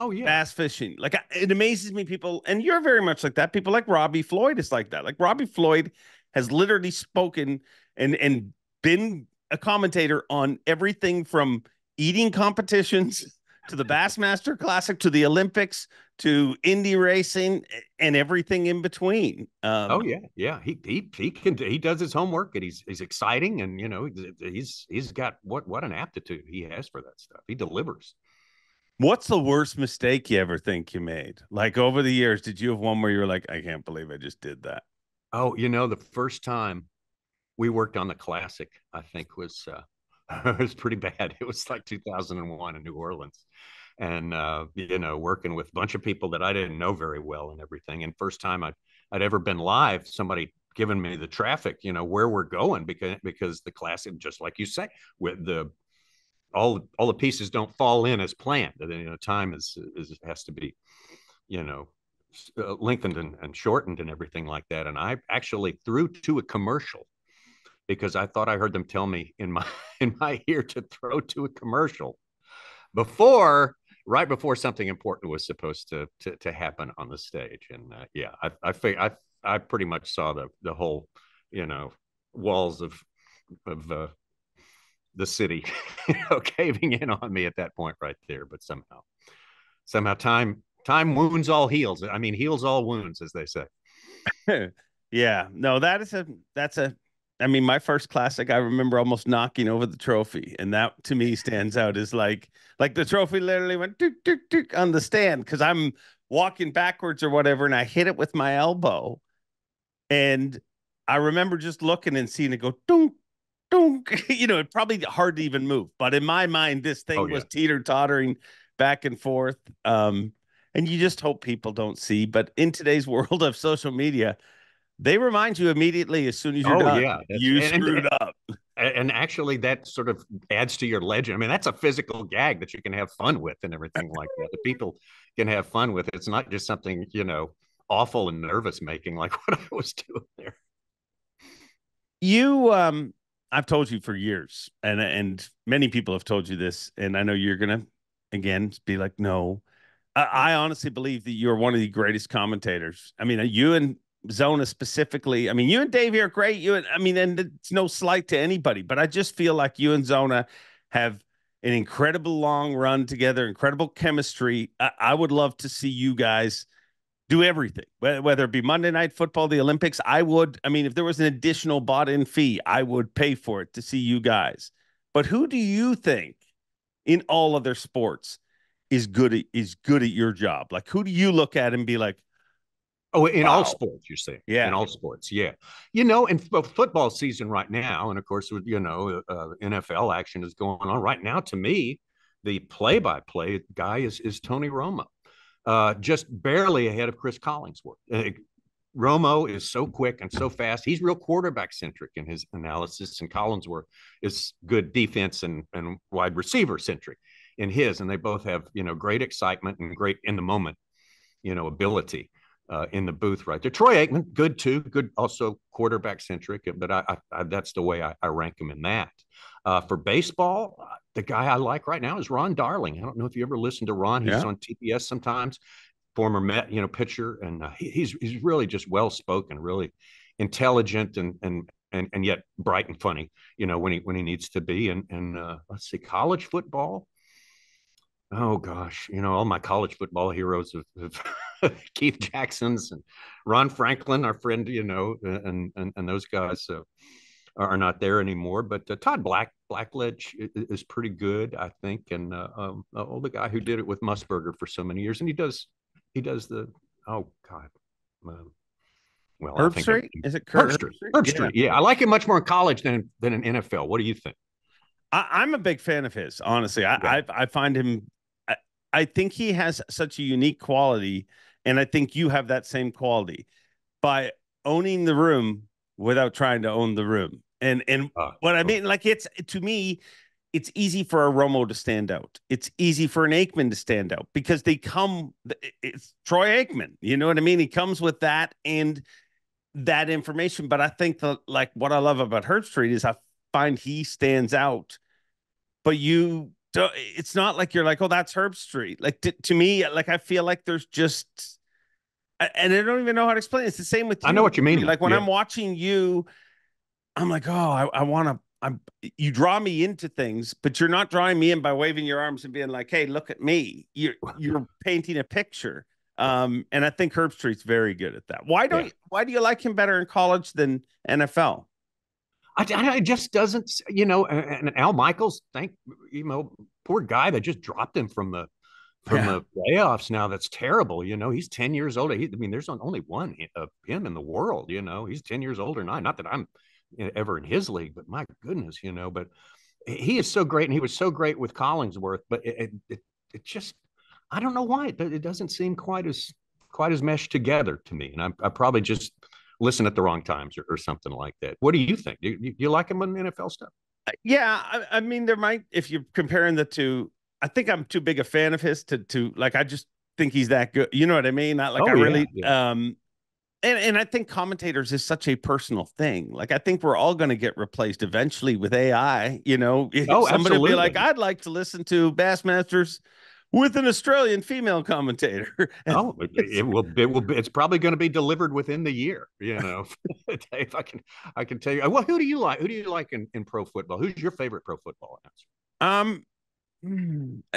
oh yeah, bass fishing. Like it amazes me, people, and you're very much like that. People like Robbie Floyd is like that. Like Robbie Floyd has literally spoken and been a commentator on everything from eating competitions to the Bassmaster Classic to the Olympics to Indy racing and everything in between. Yeah. He does his homework, and he's exciting, and you know he's got what an aptitude he has for that stuff. He delivers. What's the worst mistake you ever think you made? Like over the years, did you have one where you were like, I can't believe I just did that? Oh, you know, the first time we worked on the Classic, I think was, it was pretty bad. It was like 2001 in New Orleans. And, you know, working with a bunch of people that I didn't know very well and everything. And first time I'd ever been live, somebody giving me the traffic, you know, where we're going, because the Classic, just like you say, with the, all the pieces don't fall in as planned. And, you know, time is has to be, you know, lengthened and shortened and everything like that. And I actually threw to a commercial because I thought I heard them tell me in my ear to throw to a commercial right before something important was supposed to happen on the stage. And yeah, I pretty much saw the whole, you know, walls of the city, you know, caving in on me at that point right there. But somehow time wounds all heals. I mean, heals all wounds, as they say. Yeah, no, that's a, I mean, my first Classic, I remember almost knocking over the trophy. And that to me stands out as like the trophy literally went dook, dook, dook on the stand because I'm walking backwards or whatever. And I hit it with my elbow. And I remember just looking and seeing it go dunk, dunk. You know, it probably hard to even move. But in my mind, this thing was teeter-tottering back and forth. And you just hope people don't see. But in today's world of social media, they remind you immediately as soon as you're done. Yeah. You screwed up. And actually, that sort of adds to your legend. I mean, that's a physical gag that you can have fun with and everything like that. The people can have fun with it. It's not just something, you know, awful and nervous-making like what I was doing there. You, I've told you for years, and many people have told you this, and I know you're going to, again, be like, no. I honestly believe that you're one of the greatest commentators. I mean, you and Zona specifically, I mean, you and Davey are great. And it's no slight to anybody, but I just feel like you and Zona have an incredible long run together, incredible chemistry. I would love to see you guys do everything, whether it be Monday Night Football, the Olympics. If there was an additional bought-in fee, I would pay for it to see you guys. But who do you think in all other sports is good at your job? Like, who do you look at and be like, oh, in all sports, you're saying? Yeah. In all sports, yeah. You know, in football season right now, and of course, you know, NFL action is going on right now. To me, the play-by-play guy is Tony Romo, just barely ahead of Chris Collinsworth. Romo is so quick and so fast. He's real quarterback-centric in his analysis, and Collinsworth is good defense and wide receiver-centric in his, and they both have, you know, great excitement and great in-the-moment, you know, ability. In the booth right there. Troy Aikman, good too, good, also quarterback-centric, but I that's the way I rank him in that. For baseball, the guy I like right now is Ron Darling. I don't know if you ever listened to Ron. He's on TBS sometimes, former Met, you know, pitcher, and he's really just well-spoken, really intelligent and yet bright and funny, you know, when he needs to be. And let's see, college football. Oh, gosh, you know, all my college football heroes of Keith Jackson's and Ron Franklin, our friend, you know, and those guys are not there anymore. But Todd Blackledge is pretty good, I think. And the guy who did it with Musburger for so many years. And he does the, oh, God. Well, Herb Street? Is it Herb Street? Herb Street, yeah. I like it much more in college than in NFL. What do you think? I'm a big fan of his, honestly. I find him, I think he has such a unique quality, and I think you have that same quality by owning the room without trying to own the room. And what I mean, like, it's, to me, it's easy for a Romo to stand out. It's easy for an Aikman to stand out because it's Troy Aikman. You know what I mean? He comes with that and that information. But I think like what I love about Herb Street is I find he stands out, but you don't, it's not like you're like, oh, that's Herb Street. Like to me, like, I feel like there's just, and I don't even know how to explain it. It's the same with you. I know what you mean. Like when I'm watching you, I'm like, oh, you draw me into things, but you're not drawing me in by waving your arms and being like, hey, look at me. You're painting a picture. And I think Herb Street's very good at that. Why do you like him better in college than NFL? It just doesn't, you know, and Al Michaels, poor guy that just dropped him from the from the playoffs now. That's terrible. You know, he's 10 years older. I mean, there's only one of him in the world, you know, he's 10 years older than I, not that I'm ever in his league, but my goodness, you know, but he is so great. And he was so great with Collinsworth, but it just, I don't know why it doesn't seem quite as meshed together to me. And I probably just listen at the wrong times or something like that. What do you think? Do you like him on NFL stuff? Yeah. I mean, there might, if you're comparing the two, I think I'm too big a fan of his to like, I just think he's that good. You know what I mean? Not like and I think commentators is such a personal thing. Like, I think we're all going to get replaced eventually with AI, you know, somebody will be like, I'd like to listen to Bassmasters with an Australian female commentator. Oh, it will. It's probably going to be delivered within the year. You know, Dave, I can tell you. Well, who do you like? Who do you like in pro football? Who's your favorite pro football announcer?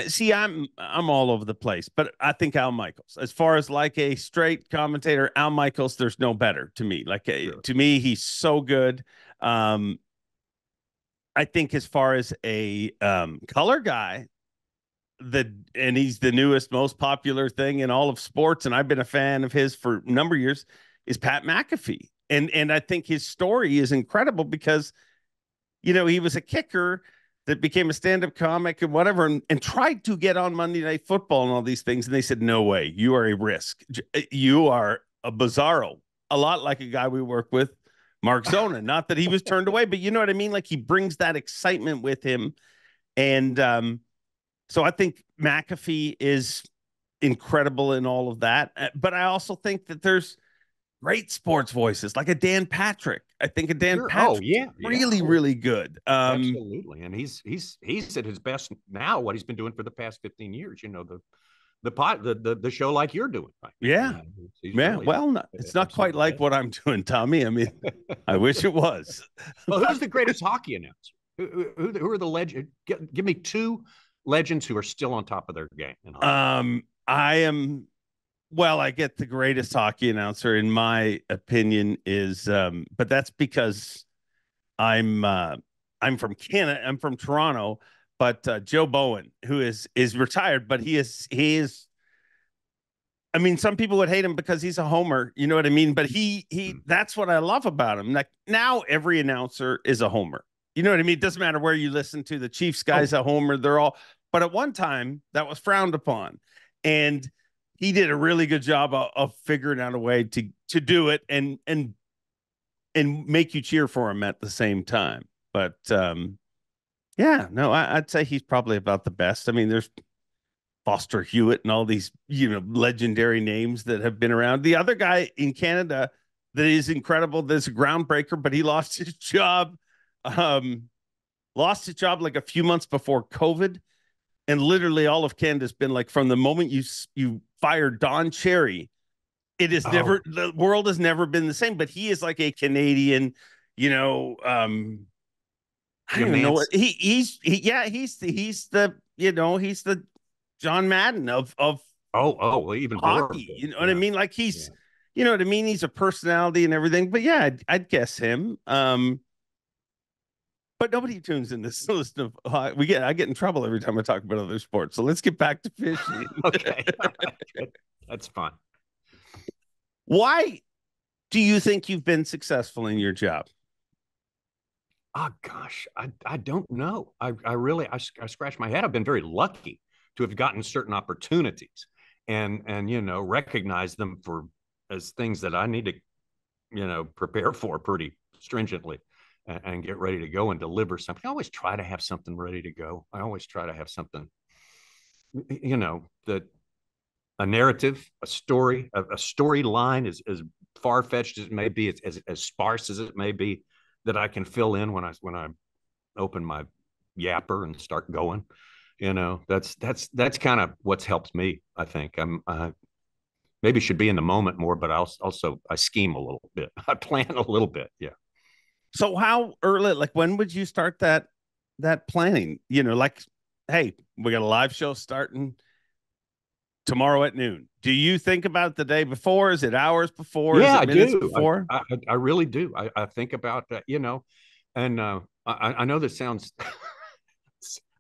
See, I'm all over the place, but I think Al Michaels, as far as like a straight commentator, Al Michaels, there's no better to me. Like to me, he's so good. I think as far as a color guy, and he's the newest, most popular thing in all of sports, and I've been a fan of his for a number of years, is Pat McAfee. And I think his story is incredible because, you know, he was a kicker that became a stand-up comic and whatever, and tried to get on Monday Night Football and all these things. And they said, no way, you are a risk. You are a bizarro, a lot like a guy we work with, Mark Zona. Not that he was turned away, but you know what I mean? Like, he brings that excitement with him. And, so I think McAfee is incredible in all of that. But I also think that there's great sports voices, like a Dan Patrick. I think a Dan Patrick really good. Absolutely. And he's at his best now, what he's been doing for the past 15 years, you know, the show like you're doing. Right? Yeah. Really, well, it's not quite like what I'm doing, Tommy. I mean, I wish it was. Well, who's the greatest hockey announcer? Who are the legends? Give me two legends who are still on top of their game. I get the greatest hockey announcer in my opinion is, but that's because I'm from Canada. I'm from Toronto, but Joe Bowen, who is retired, but he is, I mean, some people would hate him because he's a homer, you know what I mean? But he that's what I love about him. Like, now every announcer is a homer. You know what I mean? It doesn't matter where you listen to. The Chiefs guy's a homer. They're all, but at one time that was frowned upon, and he did a really good job of figuring out a way to do it and make you cheer for him at the same time. But I'd say he's probably about the best. I mean, there's Foster Hewitt and all these, you know, legendary names that have been around. The other guy in Canada that is incredible, that's a groundbreaker, but he lost his job. Like a few months before COVID, and literally all of Canada's been like, from the moment you fired Don Cherry, it is never, the world has never been the same. But he is like a Canadian, you know, I don't know what he's the John Madden of even hockey, you know what I mean? Like, he's, you know what I mean? He's a personality and everything, but yeah, I'd guess him. But nobody tunes in this list of I get in trouble every time I talk about other sports. So let's get back to fishing. Okay. That's fine. Why do you think you've been successful in your job? Oh gosh, I don't know. I really scratch my head. I've been very lucky to have gotten certain opportunities and you know, recognize them for as things that I need to, you know, prepare for pretty stringently and get ready to go and deliver something. I always try to have something ready to go. I always try to have something, you know, a narrative, a story, a storyline, as far-fetched as it may be, as sparse as it may be, that I can fill in when I open my yapper and start going. You know, that's kind of what's helped me. I think I maybe should be in the moment more, but I also scheme a little bit. I plan a little bit. Yeah. So how early, like when would you start that planning? You know, like, hey, we got a live show starting tomorrow at noon. Do you think about it the day before? Is it hours before? Yeah, is it minutes before? I really do. I think about that, you know, and I know this sounds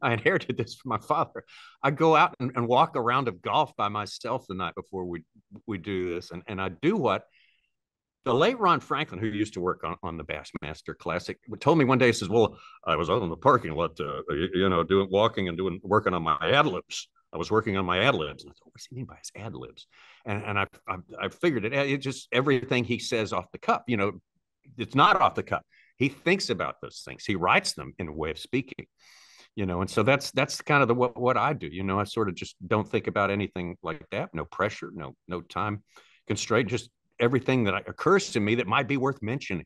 I inherited this from my father. I go out and walk a round of golf by myself the night before we do this. And I do what the late Ron Franklin, who used to work on the Bassmaster Classic, told me one day. He says, well, I was out in the parking lot, working on my ad-libs. I was working on my ad-libs. And I thought, what's he mean by his ad-libs? And I figured it. It's just everything he says off the cuff. You know, it's not off the cuff. He thinks about those things. He writes them in a way of speaking. You know, and so that's kind of what I do. You know, I sort of just don't think about anything like that. No pressure, no time constraint, just everything that occurs to me that might be worth mentioning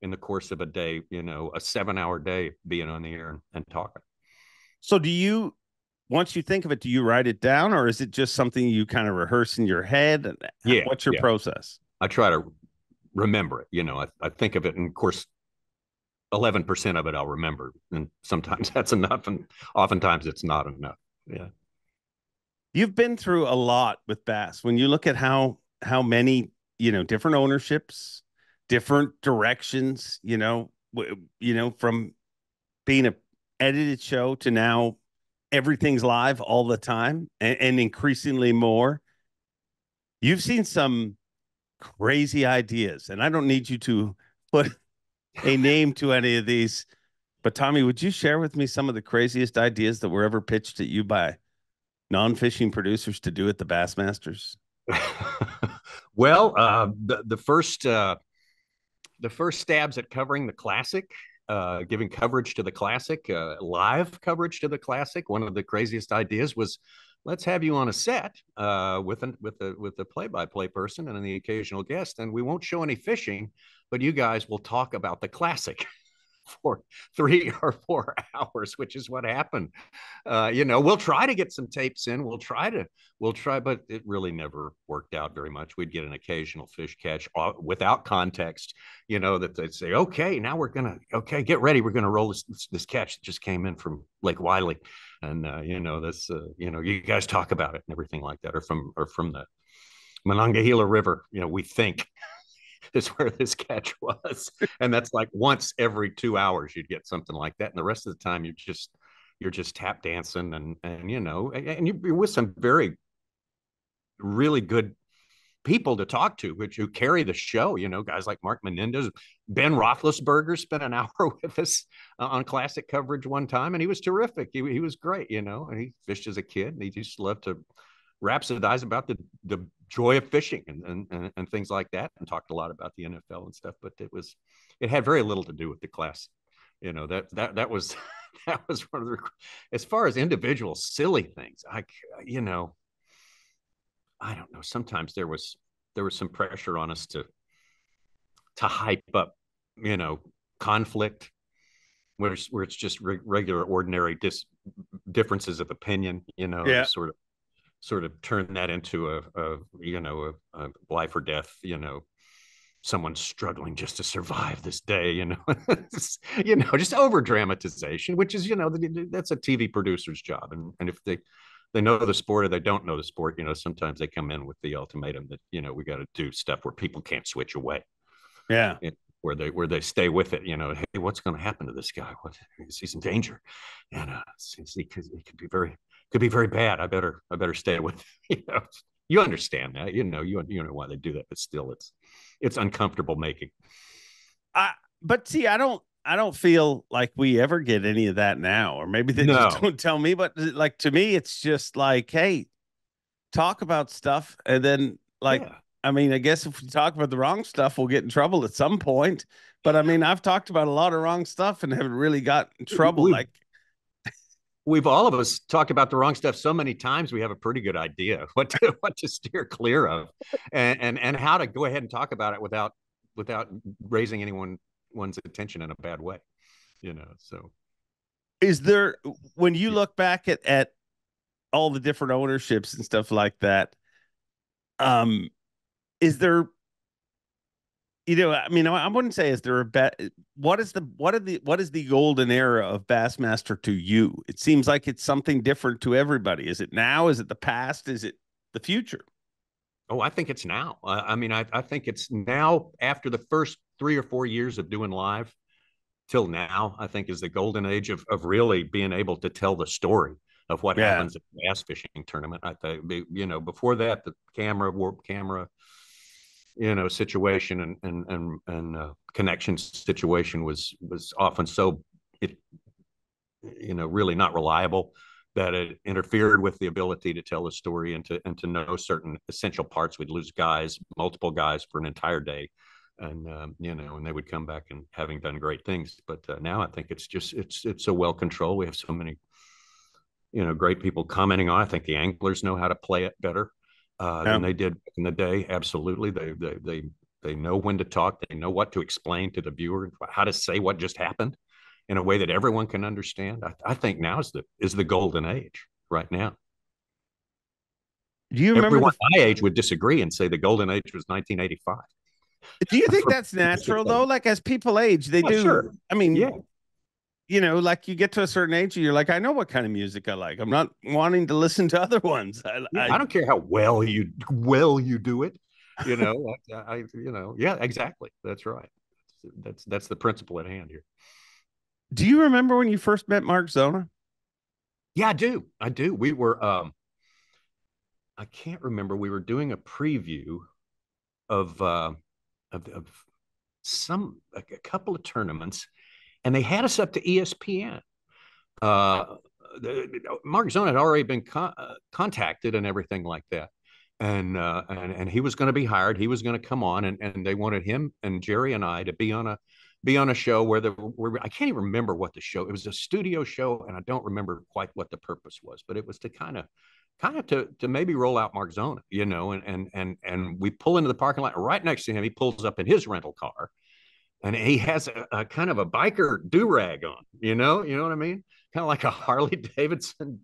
in the course of a day, you know, a 7-hour day being on the air and talking. So do you, once you think of it, do you write it down, or is it just something you kind of rehearse in your head? Yeah. What's your process? I try to remember it. You know, I think of it, and of course, 11% of it I'll remember, and sometimes that's enough, and oftentimes it's not enough. Yeah, you've been through a lot with bass. When you look at how many, you know, different ownerships, different directions, you know, from being a edited show to now everything's live all the time, and increasingly more. You've seen some crazy ideas, and I don't need you to put a name to any of these, but Tommy, would you share with me some of the craziest ideas that were ever pitched at you by non-fishing producers to do at the Bassmasters? Well, the first stabs at covering the Classic, giving coverage to the Classic, live coverage to the Classic. One of the craziest ideas was, let's have you on a set with a play-by-play person and the occasional guest, and we won't show any fishing, but you guys will talk about the Classic for 3 or 4 hours, which is what happened. You know, we'll try to get some tapes in. We'll try, but it really never worked out very much. We'd get an occasional fish catch without context, you know, that they'd say, okay, now get ready. We're going to roll this catch that just came in from Lake Wiley. And, you know, that's, you know, you guys talk about it and everything like that, or from the Monongahela River, you know, we think is where this catch was. And that's like once every 2 hours you'd get something like that, and the rest of the time you're just tap dancing and you know, and you're with some very really good people to talk to, who carry the show. You know, guys like Mark Menendez, Ben Roethlisberger spent an hour with us on Classic coverage one time, and he was terrific. He was great, you know, and he fished as a kid, and he just loved to rhapsodize about the joy of fishing and things like that, and talked a lot about the NFL and stuff, but it had very little to do with the Classic. You know, that was one of the, as far as individual silly things, I don't know. Sometimes there was some pressure on us to hype up, you know, conflict where it's just regular, ordinary differences of opinion, you know, yeah. sort of turn that into a life or death, you know, someone struggling just to survive this day, you know, you know, just over dramatization, which is, you know, that's a TV producer's job. And if they know the sport or they don't know the sport, you know, sometimes they come in with the ultimatum that, you know, we got to do stuff where people can't switch away. Yeah. Where they stay with it, you know, hey, what's going to happen to this guy? He's in danger. And it could be very bad. I better stay with, you know, you understand that, you know, you know why they do that, but still it's uncomfortable making. But see, I don't feel like we ever get any of that now, or maybe they just don't tell me, but like, to me, it's just like, hey, talk about stuff. And then like, yeah. I mean, I guess if we talk about the wrong stuff, we'll get in trouble at some point, but I mean, I've talked about a lot of wrong stuff and haven't really got in trouble. We've all of us talked about the wrong stuff so many times. We have a pretty good idea of what to steer clear of, and how to go ahead and talk about it without raising anyone's attention in a bad way, you know. So, is there, when you look back at all the different ownerships and stuff like that, is there, you know, I mean, I wouldn't say, is there a bet? What is the golden era of Bassmaster to you? It seems like it's something different to everybody. Is it now? Is it the past? Is it the future? Oh, I think it's now. I mean, I think it's now after the first 3 or 4 years of doing live, till now, I think, is the golden age of really being able to tell the story of what happens at the bass fishing tournament. I think, you know, before that, the warp camera, you know, situation and connection situation was often so, you know, really not reliable that it interfered with the ability to tell a story and to know certain essential parts. We'd lose guys, multiple guys for an entire day. And, you know, and they would come back and having done great things. But now I think it's so well controlled. We have so many, you know, great people commenting on it. I think the anglers know how to play it better than they did back in the day. Absolutely. They know when to talk. They know what to explain to the viewer, how to say what just happened in a way that everyone can understand. I think now is the golden age right now. Do you remember everyone my age would disagree and say the golden age was 1985? Do you think that's natural though? Like as people age, they do. Sure. I mean, you know, like you get to a certain age and you're like, I know what kind of music I like. I'm not wanting to listen to other ones. I don't care how well you do it. You know, I you know, yeah, exactly. That's right. That's the principle at hand here. Do you remember when you first met Mark Zona? Yeah, I do. We were, I can't remember. We were doing a preview of some, like a couple of tournaments, and they had us up to ESPN. Mark Zona had already been contacted and everything like that. And he was going to be hired. He was going to come on, and they wanted him and Jerry and I to be on a show where I can't even remember what the show, it was a studio show. And I don't remember quite what the purpose was, but it was to kind of to maybe roll out Mark Zona, you know, and we pull into the parking lot right next to him. He pulls up in his rental car and he has a kind of a biker do-rag on, you know what I mean? Kind of like a Harley Davidson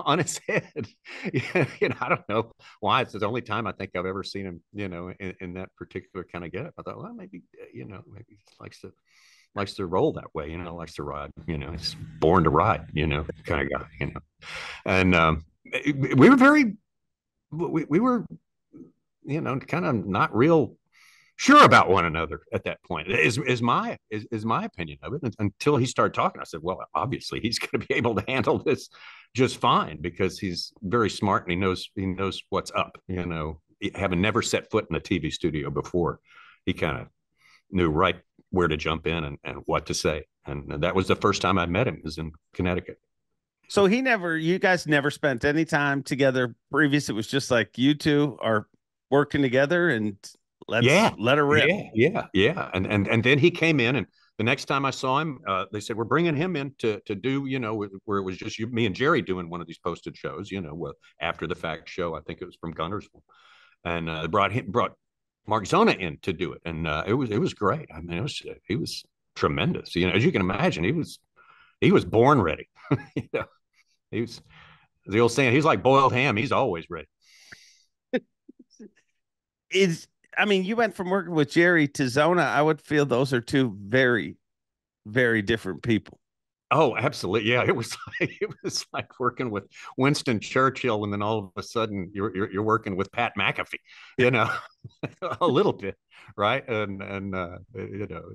on his head. You know, I don't know why. It's the only time I think I've ever seen him, you know, in that particular kind of getup. I thought, well, maybe, you know, maybe he likes to roll that way, you know, likes to ride, you know, he's born to ride, you know, kind of guy, you know. And we were we were, you know, kind of not real sure about one another at that point is my opinion of it, until he started talking. I said, well, obviously he's going to be able to handle this just fine because he's very smart and he knows what's up, you know, having never set foot in a TV studio before. He kind of knew right where to jump in and what to say. And that was the first time I met him, was in Connecticut. So you guys never spent any time together previous. It was just like you two are working together and let her rip. Yeah. And then he came in, and the next time I saw him, they said, we're bringing him in to do, you know, where it was just me and Jerry doing one of these posted shows, you know, well, after the fact show, I think it was from Gunnersville, and they brought Mark Zona in to do it. And it was great. I mean, he was tremendous, you know, as you can imagine. He was born ready. You know, he was, the old saying, he's like boiled ham. He's always ready. I mean, you went from working with Jerry to Zona. I would feel those are two very, very different people. Oh, absolutely. Yeah. It was like working with Winston Churchill, and then all of a sudden you're working with Pat McAfee, you know, a little bit. Right. And you know,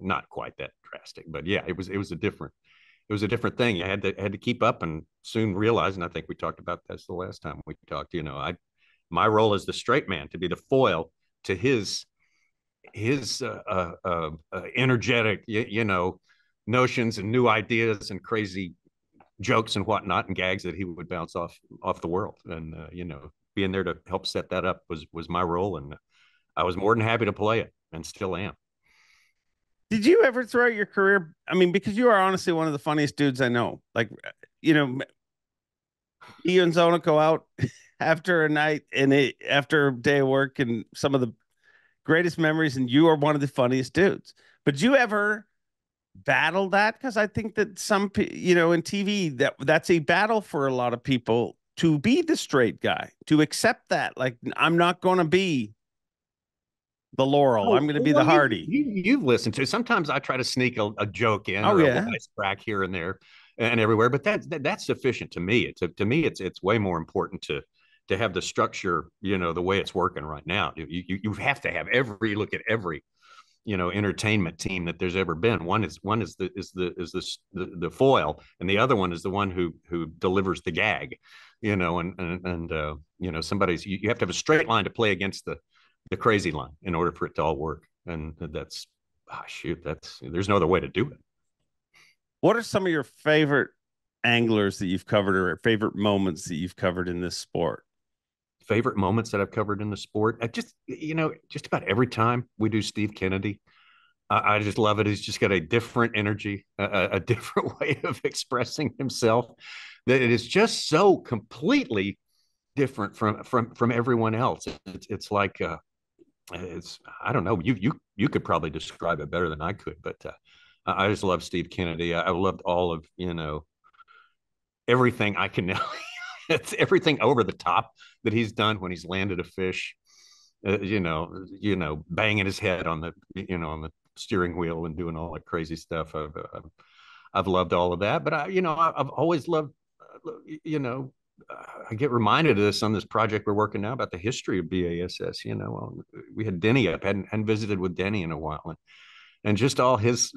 not quite that drastic, but yeah, it was a different thing. You had to keep up, and soon realize, and I think we talked about this the last time we talked, you know, my role as the straight man to be the foil to his energetic, you know, notions and new ideas and crazy jokes and whatnot and gags that he would bounce off the world. And, you know, being there to help set that up was my role. And I was more than happy to play it, and still am. Did you ever throughout your career, I mean, because you are honestly one of the funniest dudes I know, like, you know, you and Zona go out after a night and after a day of work and some of the greatest memories, and you are one of the funniest dudes. But do you ever battle that? Because I think that some, you know, in TV, that's a battle for a lot of people, to be the straight guy, to accept that. Like, I'm not going to be the Laurel. I'm going to be the Hardy. You've listened to. Sometimes I try to sneak a joke in, or a nice crack here and there and everywhere, but that's sufficient to me. To me, it's way more important to have the structure, you know, the way it's working right now. You have to have every look at every entertainment team that there's ever been. One is the foil, and the other one is the one who delivers the gag, and somebody's, you have to have a straight line to play against the crazy line in order for it to all work. And that's, there's no other way to do it. What are some of your favorite anglers that you've covered, or favorite moments that you've covered in this sport? Favorite moments that I've covered in the sport. Just about every time we do Steve Kennedy, I just love it. He's just got a different energy, a different way of expressing himself that it is just so completely different from everyone else. It's like, I don't know, you could probably describe it better than I could, but I just love Steve Kennedy. I loved all of, everything I can now. It's everything over the top that he's done when he's landed a fish, banging his head on the, on the steering wheel and doing all that crazy stuff. I've loved all of that, but I've always loved, I get reminded of this on this project we're working now about the history of BASS. We had Denny up, hadn't visited with Denny in a while, and just all his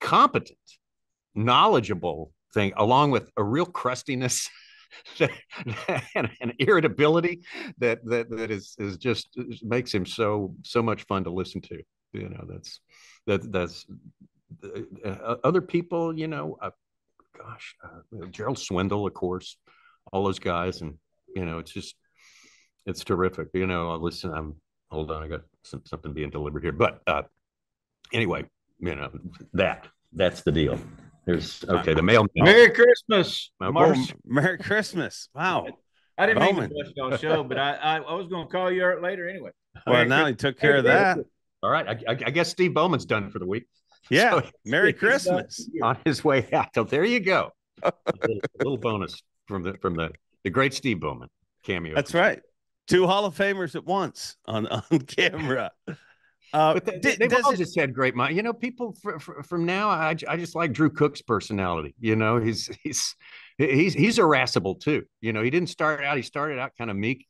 competent, knowledgeable thing, along with a real crustiness and an irritability that is just makes him so much fun to listen to. Other people, Gerald Swindle, of course, all those guys. And, it's terrific. Listen, hold on, I got something being delivered here, but anyway, that's the deal. The mailman. Merry Christmas. Merry Christmas. Wow. I didn't mean to watch y'all show, but I was going to call you later anyway. Well, now he took care of that. All right. I guess Steve Bowman's done for the week. Yeah. So, Merry Christmas. On his way out. So there you go. A little bonus from the great Steve Bowman cameo. That's right. Two Hall of Famers at once on camera. But they've all just had great mind. People from now, I just like Drew Cook's personality. He's irascible too. He didn't start out. He started out kind of meek,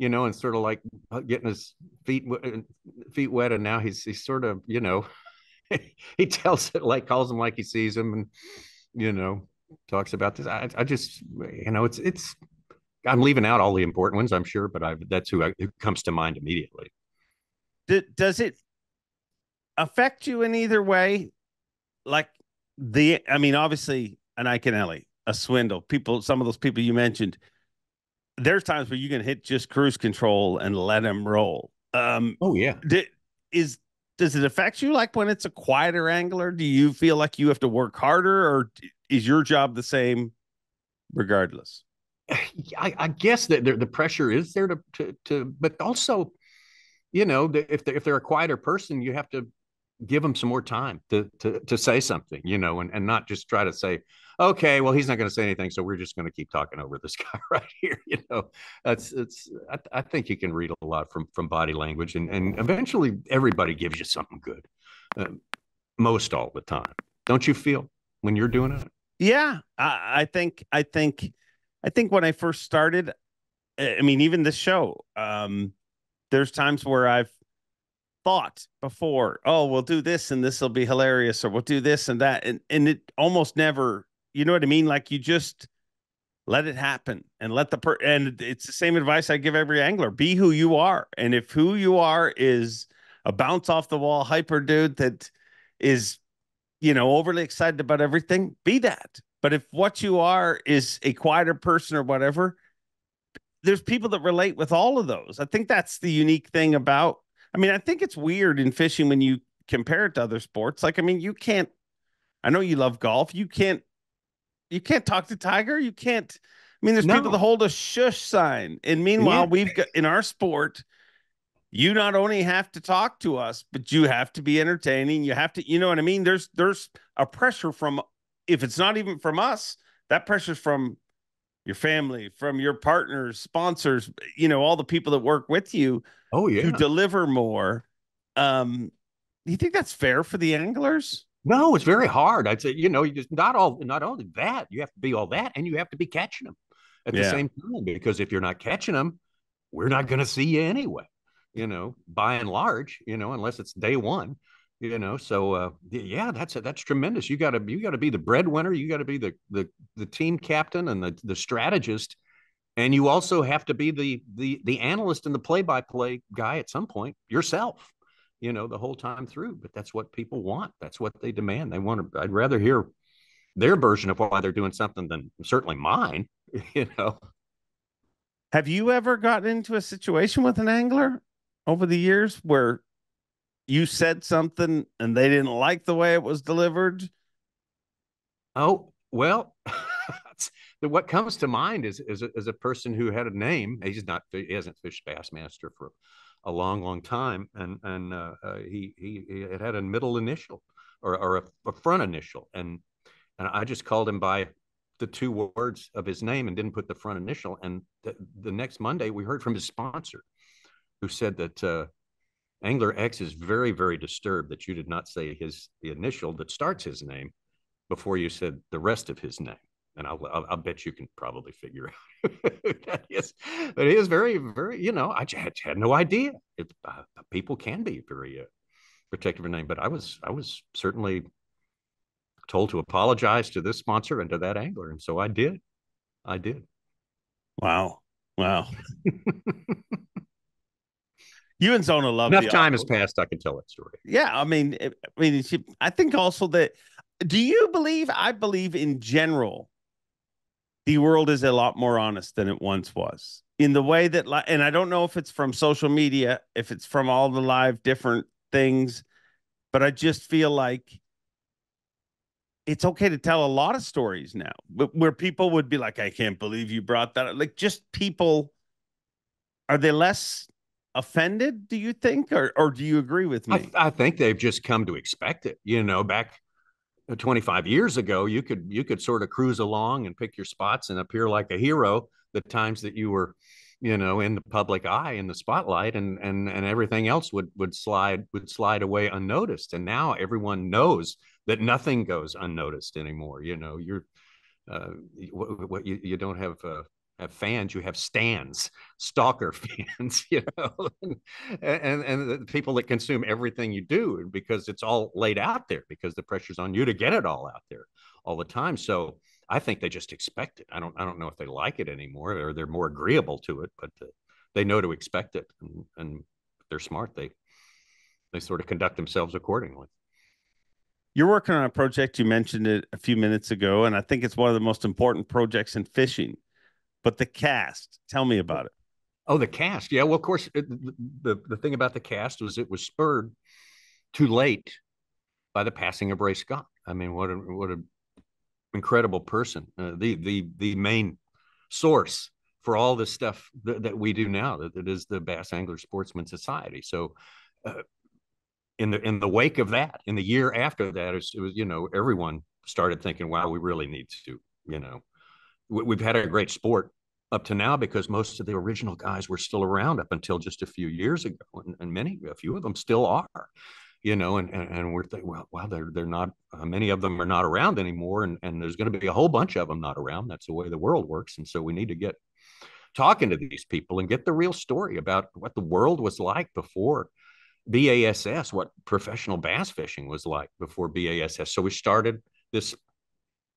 and sort of like getting his feet wet. And now he's sort of, he tells it like, calls him like he sees him, and, talks about this. I just, I'm leaving out all the important ones, I'm sure, but that's who comes to mind immediately. Does it affect you in either way? Like obviously an Iaconelli, a Swindle, some of those people you mentioned, there's times where you can hit just cruise control and let them roll. Oh yeah. Does it affect you? Like when it's a quieter angler, do you feel like you have to work harder, or is your job the same regardless? I guess that the pressure is there to but also, if they're a quieter person, you have to give them some more time to say something, and not just try to say, okay, well, he's not going to say anything, so we're just going to keep talking over this guy right here. I think you can read a lot from body language, and eventually everybody gives you something good, most all the time. Don't you feel when you're doing it? Yeah, I think when I first started, even this show, there's times where I've thought before, oh, we'll do this and this will be hilarious, or we'll do this and that. And it almost never, you know what I mean? Like you just let it happen and and it's the same advice I give every angler, be who you are. And if who you are is a bounce off the wall hyper dude that is, overly excited about everything, be that. But if what you are is a quieter person or whatever, there's people that relate with all of those. I think that's the unique thing about, I think it's weird in fishing when you compare it to other sports. Like, you can't, I know you love golf. You can't talk to Tiger. You can't, there's people that hold a shush sign. And meanwhile, we've got in our sport, you not only have to talk to us, but you have to be entertaining. You have to, There's a pressure from, if it's not even from us, that pressure's from your family, from your partners, sponsors, all the people that work with you. Oh, yeah. To deliver more. Do you think that's fair for the anglers? No, it's very hard. I'd say, you just not only that, you have to be all that, and you have to be catching them at the same time, because if you're not catching them, we're not going to see you anyway. you know, by and large, you know, unless it's day one, you know. So yeah, that's tremendous. You gotta be the breadwinner. You gotta be the team captain and the strategist. And you also have to be the analyst and the play-by-play guy at some point yourself, you know, the whole time through. But that's what people want. That's what they demand. They want to, I'd rather hear their version of why they're doing something than certainly mine, you know. Have you ever gotten into a situation with an angler over the years where you said something and they didn't like the way it was delivered? Oh, well, what comes to mind is a person who had a name. He hasn't fished Bassmaster for a long time, and he had a middle initial or a front initial, and I just called him by the two words of his name and didn't put the front initial. And the next Monday we heard from his sponsor, who said that Angler X is very, very disturbed that you did not say the initial that starts his name before you said the rest of his name. And I'll bet you can probably figure out who that is. But he is very, very, you know, I had no idea. People can be very protective of name, but I was certainly told to apologize to this sponsor and to that angler. And so I did. Wow. You and Zona love enough time has passed. I can tell that story. Yeah. I mean, I think also that, do you believe, I believe in general, the world is a lot more honest than it once was in the way that, and I don't know if it's from social media, if it's from all the live different things, but I just feel like it's okay to tell a lot of stories now where people would be like, I can't believe you brought that up. Like, just people, are they less offended, do you think, or do you agree with me? I think they've just come to expect it, you know. Back 25 years ago, you could sort of cruise along and pick your spots and appear like a hero the times that you were, you know, in the public eye, in the spotlight, and everything else would slide away unnoticed. And now everyone knows that nothing goes unnoticed anymore. You know, you're you don't have fans, you have stands, stalker fans, you know, and the people that consume everything you do, because it's all laid out there, because the pressure's on you to get it all out there all the time. So I think they just expect it. I don't know if they like it anymore, or they're more agreeable to it, but they know to expect it, and they're smart. They sort of conduct themselves accordingly. You're working on a project. You mentioned it a few minutes ago, and I think it's one of the most important projects in fishing. But The Cast, tell me about it. Oh, The Cast. Yeah, well, of course, the thing about The Cast was it was spurred too late by the passing of Ray Scott. I mean, what a incredible person, the main source for all the stuff that we do now, that is the Bass Angler Sportsman Society. So in the wake of that, in the year after that, it was, you know, everyone started thinking, wow, we really need to, you know, we've had a great sport up to now because most of the original guys were still around up until just a few years ago. And a few of them still are, you know, and we're thinking, well, they're not, many of them are not around anymore. And there's going to be a whole bunch of them not around. That's the way the world works. And so we need to get talking to these people and get the real story about what the world was like before BASS, what professional bass fishing was like before BASS. So we started this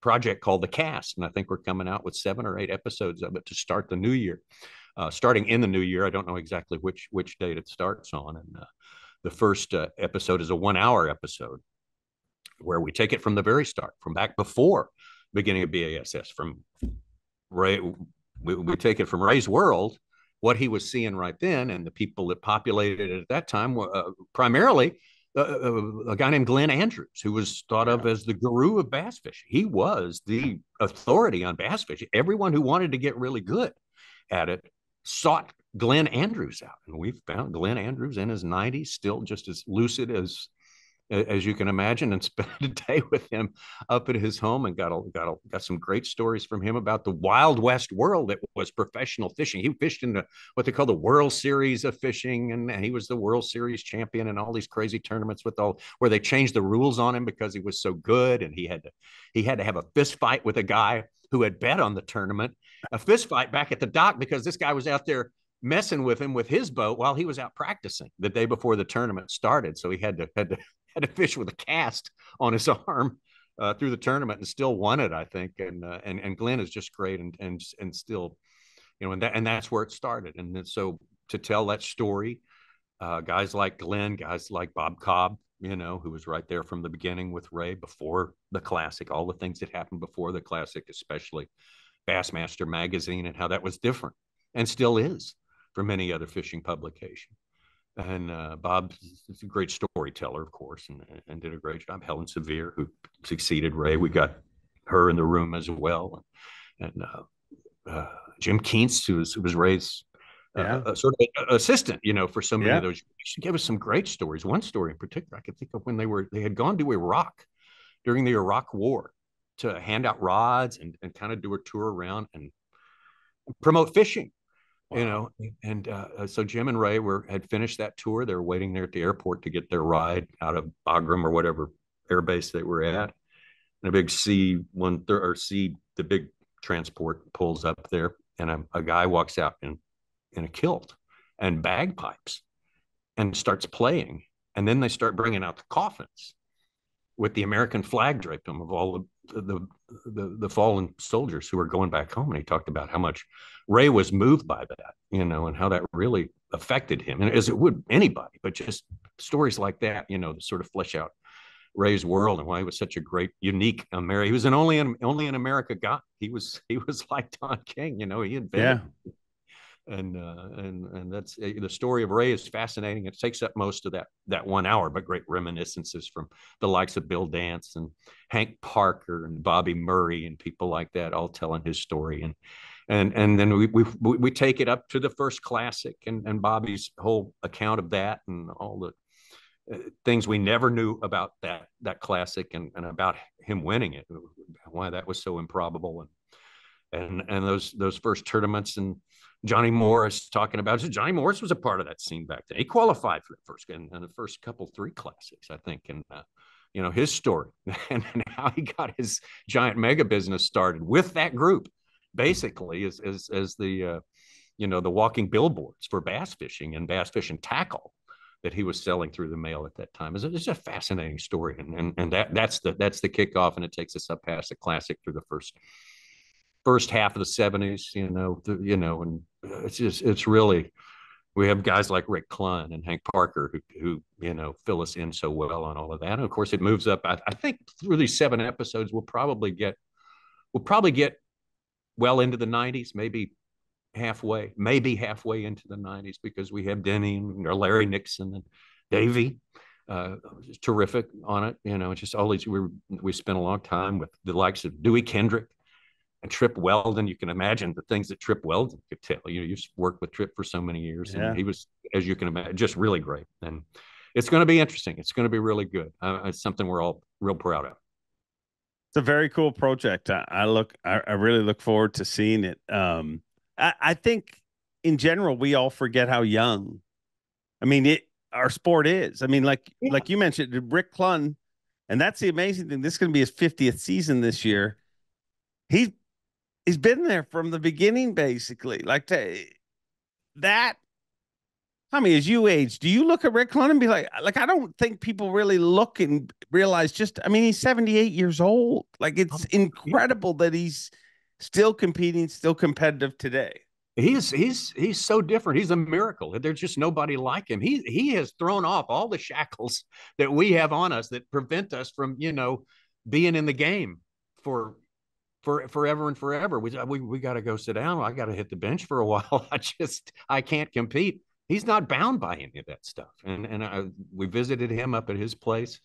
project called The Cast, and I think we're coming out with 7 or 8 episodes of it to start the new year, starting in the new year. I don't know exactly which date it starts on, and the first episode is a 1-hour episode where we take it from the very start, from back before beginning of BASS, from Ray. We take it from Ray's world, what he was seeing right then, and the people that populated it at that time, primarily a guy named Glenn Andrews, who was thought of as the guru of bass fishing. He was the authority on bass fishing. Everyone who wanted to get really good at it sought Glenn Andrews out. And we've found Glenn Andrews in his 90s, still just as lucid as you can imagine, and spent a day with him up at his home and got some great stories from him about the Wild West world that was professional fishing. He fished in what they call the World Series of fishing, and he was the World Series champion and all these crazy tournaments where they changed the rules on him because he was so good, and he had to have a fist fight with a guy who had bet on the tournament, a fist fight back at the dock because this guy was out there messing with him with his boat while he was out practicing the day before the tournament started. So he had to fish with a cast on his arm through the tournament and still won it, I think. And Glenn is just great and still, you know, and that's where it started. And then, so to tell that story, guys like Glenn, guys like Bob Cobb, you know, who was right there from the beginning with Ray before the Classic, all the things that happened before the Classic, especially Bassmaster magazine and how that was different and still is from any other fishing publication. And Bob is a great storyteller, of course, and did a great job. Helen Severe, who succeeded Ray, we got her in the room as well. And Jim Keens, who was Ray's sort of assistant, you know, for so many of those. She gave us some great stories. One story in particular I could think of, when they had gone to Iraq during the Iraq War to hand out rods and kind of do a tour around and promote fishing. You know, and so Jim and Ray had finished that tour. They were waiting there at the airport to get their ride out of Bagram or whatever air base they were at. And a big the big transport pulls up there, and a guy walks out in a kilt and bagpipes and starts playing. And then they start bringing out the coffins with the American flag draped them of all the fallen soldiers who were going back home. And he talked about how much Ray was moved by that, you know, and how that really affected him, and as it would anybody, but just stories like that, you know, to sort of flesh out Ray's world and why he was such a great, unique American. He was an only in America guy. He was like Don King, you know, he invented. And that's the story of Ray is fascinating. It takes up most of that 1 hour, but great reminiscences from the likes of Bill Dance and Hank Parker and Bobby Murray and people like that, all telling his story. And then we take it up to the first Classic and Bobby's whole account of that and all the things we never knew about that Classic and about him winning it, why that was so improbable, and those first tournaments. And Johnny Morris talking about it. Johnny Morris was a part of that scene back then. He qualified for the first and the first three Classics, I think. And, you know, his story and how he got his giant mega business started with that group, basically, as the, you know, the walking billboards for bass fishing and bass fishing tackle that he was selling through the mail at that time. It's a fascinating story. And that's the kickoff. And it takes us up past the Classic through the first half of the 70s, and it's really, we have guys like Rick Clunn and Hank Parker who you know, fill us in so well on all of that. And of course it moves up. I think through these 7 episodes, we'll probably get well into the 90s, maybe halfway into the 90s, because we have Denny or Larry Nixon and Davey, terrific on it. You know, it's just all these, we spent a long time with the likes of Dewey Kendrick and Trip Weldon. You can imagine the things that Trip Weldon could tell. You know, you've worked with Trip for so many years, and he was, as you can imagine, just really great. And it's going to be interesting. It's going to be really good. It's something we're all real proud of. It's a very cool project. I really look forward to seeing it. I think in general we all forget how young, I mean, our sport is. I mean, like you mentioned, Rick Clunn, and that's the amazing thing. This is going to be his 50th season this year. He's been there from the beginning, basically. Like that, Tommy, as you age, do you look at Rick Clunn and be like, I don't think people really look and realize just, I mean, he's 78 years old. Like, it's incredible that he's still competing, still competitive today. He's so different. He's a miracle. There's just nobody like him. He has thrown off all the shackles that we have on us that prevent us from, you know, being in the game for forever and forever. We got to go sit down. I got to hit the bench for a while. I can't compete. He's not bound by any of that stuff. And we visited him up at his place,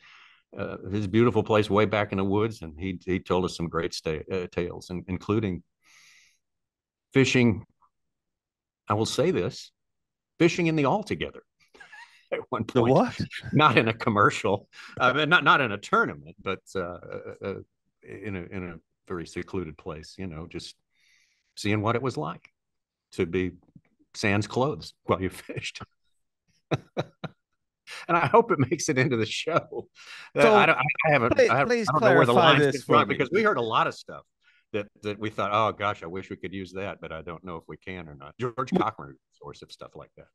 his beautiful place way back in the woods. And he told us some great tales, including fishing. I will say this, fishing in the all together. At one point, the what? Not in a commercial, not in a tournament, but in a very secluded place, you know, just seeing what it was like to be sans clothes while you fished. And I hope it makes it into the show. So I haven't, I don't know where the line is, because we heard a lot of stuff that we thought, oh gosh, I wish we could use that, but I don't know if we can or not. George Cochran, source of stuff like that.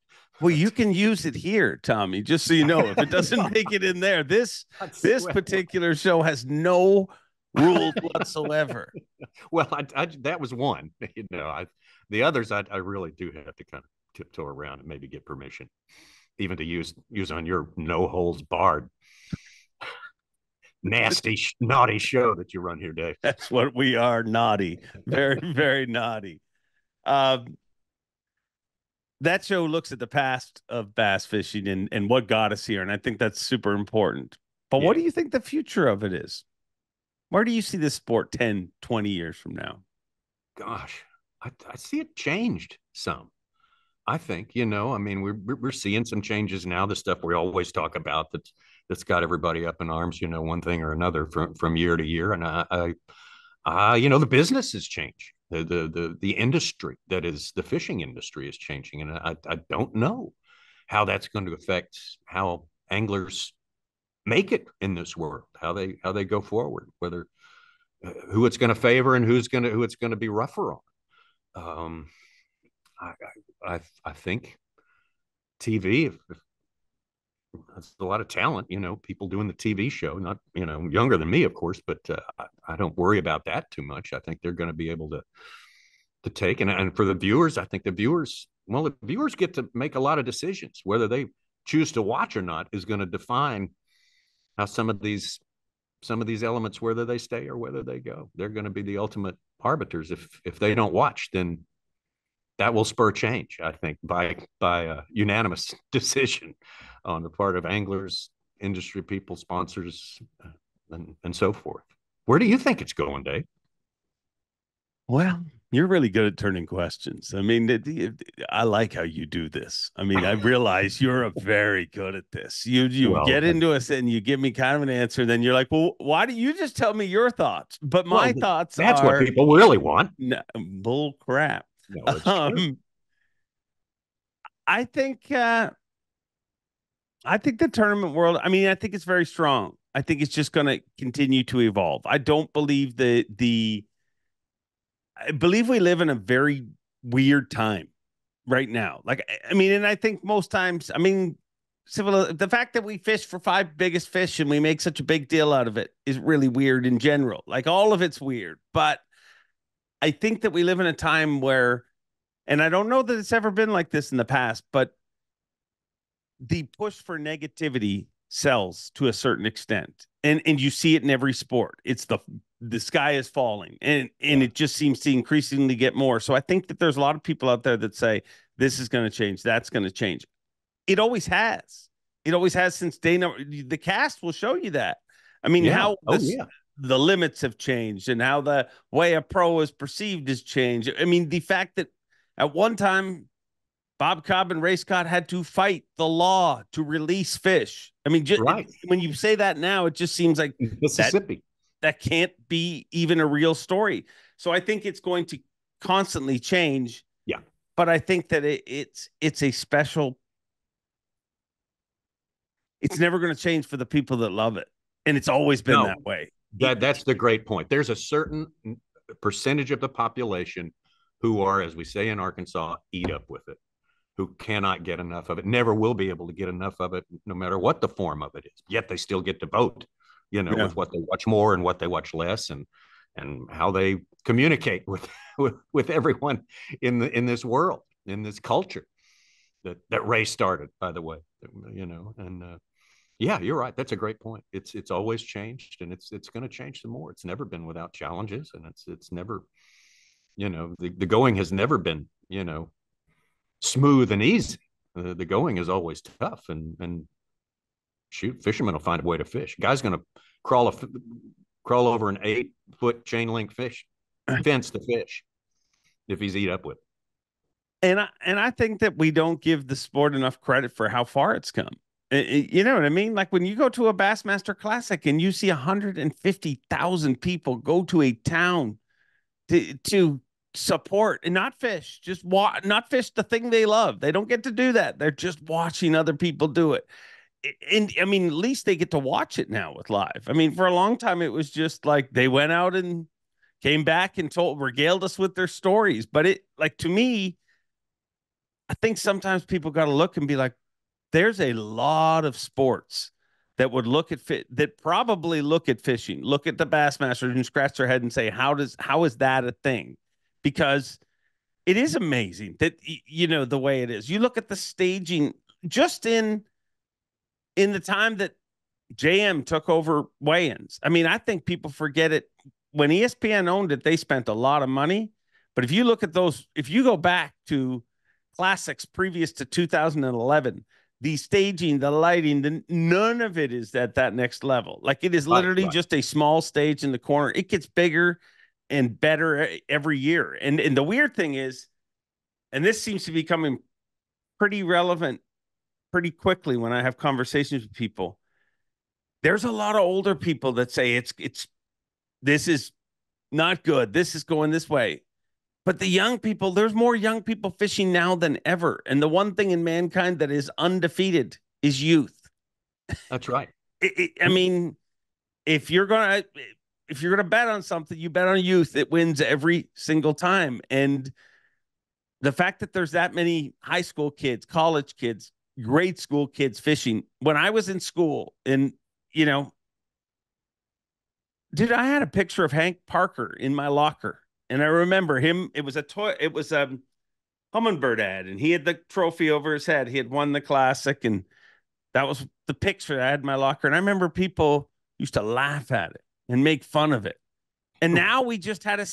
Well, you can use it here, Tommy, just so you know, if it doesn't make it in there, this particular show has no rules whatsoever. Well, I that was one, you know, the others, I really do have to kind of tiptoe around and maybe get permission even to use on your no holds barred nasty, naughty show that you run here, Dave. That's what we are, naughty. Very, very naughty. That show looks at the past of bass fishing and what got us here, and I think that's super important. But yeah. What do you think the future of it is? Where do you see this sport 10, 20 years from now? Gosh, I see it changed some. I think, you know, I mean, we're seeing some changes now, the stuff we always talk about that's got everybody up in arms, you know, one thing or another from year to year. And I you know, the business has changed. The industry that is the fishing industry is changing. And I don't know how that's going to affect how anglers make it in this world, how they go forward, whether who it's going to favor and who it's going to be rougher on. I think TV, if that's a lot of talent, you know, people doing the TV show, not, you know, younger than me, of course, but I don't worry about that too much. I think they're going to be able to take, and for the viewers, I think the viewers get to make a lot of decisions. Whether they choose to watch or not is going to define how some of these elements, whether they stay or whether they go. They're going to be the ultimate arbiters. If they don't watch, then that will spur change, I think, by a unanimous decision on the part of anglers, industry people, sponsors, and so forth. Where do you think it's going, Dave? Well, you're really good at turning questions. I mean, I like how you do this. I mean, I realize you're very good at this. You get into us and you give me kind of an answer. Then you're like, well, why do you just tell me your thoughts? But my thoughts are... That's what people really want. Bull crap. No, it's true. I think the tournament world, I mean, I think it's very strong. I think it's just going to continue to evolve. I don't believe I believe we live in a very weird time right now. Like, I mean, and I think most times, I mean, the fact that we fish for 5 biggest fish and we make such a big deal out of it is really weird in general. Like, all of it's weird, but I think that we live in a time where, and I don't know that it's ever been like this in the past, but the push for negativity sells to a certain extent. And you see it in every sport. It's the sky is falling and it just seems to increasingly get more. So I think that there's a lot of people out there that say, this is going to change. That's going to change. It always has. It always has since day number. The Cast will show you that. I mean, the limits have changed and how the way a pro is perceived has changed. I mean, the fact that at one time, Bob Cobb and Ray Scott had to fight the law to release fish. I mean, when you say that now, it just seems like Mississippi. That can't be even a real story. So I think it's going to constantly change. Yeah. But I think that it's a special. It's never going to change for the people that love it. And it's always been that way. That's the great point. There's a certain percentage of the population who are, as we say in Arkansas, eat up with it, who cannot get enough of it, never will be able to get enough of it, no matter what the form of it is. Yet they still get to vote, you know, with what they watch more and what they watch less, and how they communicate with everyone in this world, in this culture that Ray started, by the way, you know, and. Yeah, you're right. That's a great point. It's always changed, and it's going to change some more. It's never been without challenges, and it's never, you know, the going has never been, you know, smooth and easy. The going is always tough, and shoot, fishermen will find a way to fish. Guy's going to crawl over an 8-foot chain link fence to fish if he's eat up with it. And I think that we don't give the sport enough credit for how far it's come. You know what I mean? Like, when you go to a Bassmaster Classic and you see 150,000 people go to a town to support and not fish, just watch, not fish the thing they love. They don't get to do that. They're just watching other people do it. And I mean, at least they get to watch it now with live. I mean, for a long time, it was just like they went out and came back and regaled us with their stories. But it, like, to me, I think sometimes people got to look and be like, there's a lot of sports that would look at that probably look at fishing, look at the Bassmaster and scratch their head and say, how is that a thing? Because it is amazing that, you know, the way it is. You look at the staging just in the time that JM took over weigh-ins. I mean, I think people forget it. When ESPN owned it, they spent a lot of money. But if you look at those, if you go back to classics previous to 2011, the staging, the lighting, none of it is at that next level. Like, it is literally just a small stage in the corner. It gets bigger and better every year. And the weird thing is, and this seems to be becoming pretty relevant pretty quickly when I have conversations with people, there's a lot of older people that say this is not good, this is going this way. But the young people, there's more young people fishing now than ever. And the one thing in mankind that is undefeated is youth. That's right. I mean, if you're going to bet on something, you bet on youth. It wins every single time. And the fact that there's that many high school kids, college kids, grade school kids fishing. When I was in school, and, you know, dude, I had a picture of Hank Parker in my locker. And I remember him, it was a Humminbird ad, and he had the trophy over his head. He had won the classic, and that was the picture I had in my locker. And I remember people used to laugh at it and make fun of it. And now we just had a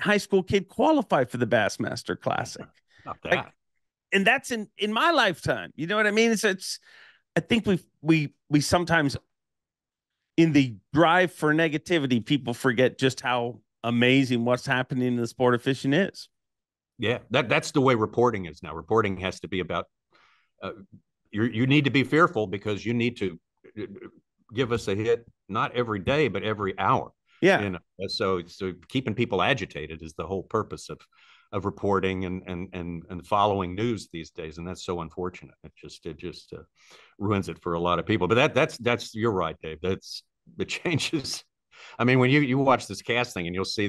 high school kid qualify for the Bassmaster Classic. Not bad. Like, and that's in my lifetime. You know what I mean? It's I think we sometimes, in the drive for negativity, people forget just how amazing what's happening in the sport of fishing is. Yeah, that's the way reporting is now. Reporting has to be about, you need to be fearful because you need to give us a hit, not every day, but every hour. Yeah. You know? So keeping people agitated is the whole purpose of reporting and following news these days. And that's so unfortunate. It just ruins it for a lot of people. But that's you're right, Dave. It changes. I mean, when you watch this cast thing and you'll see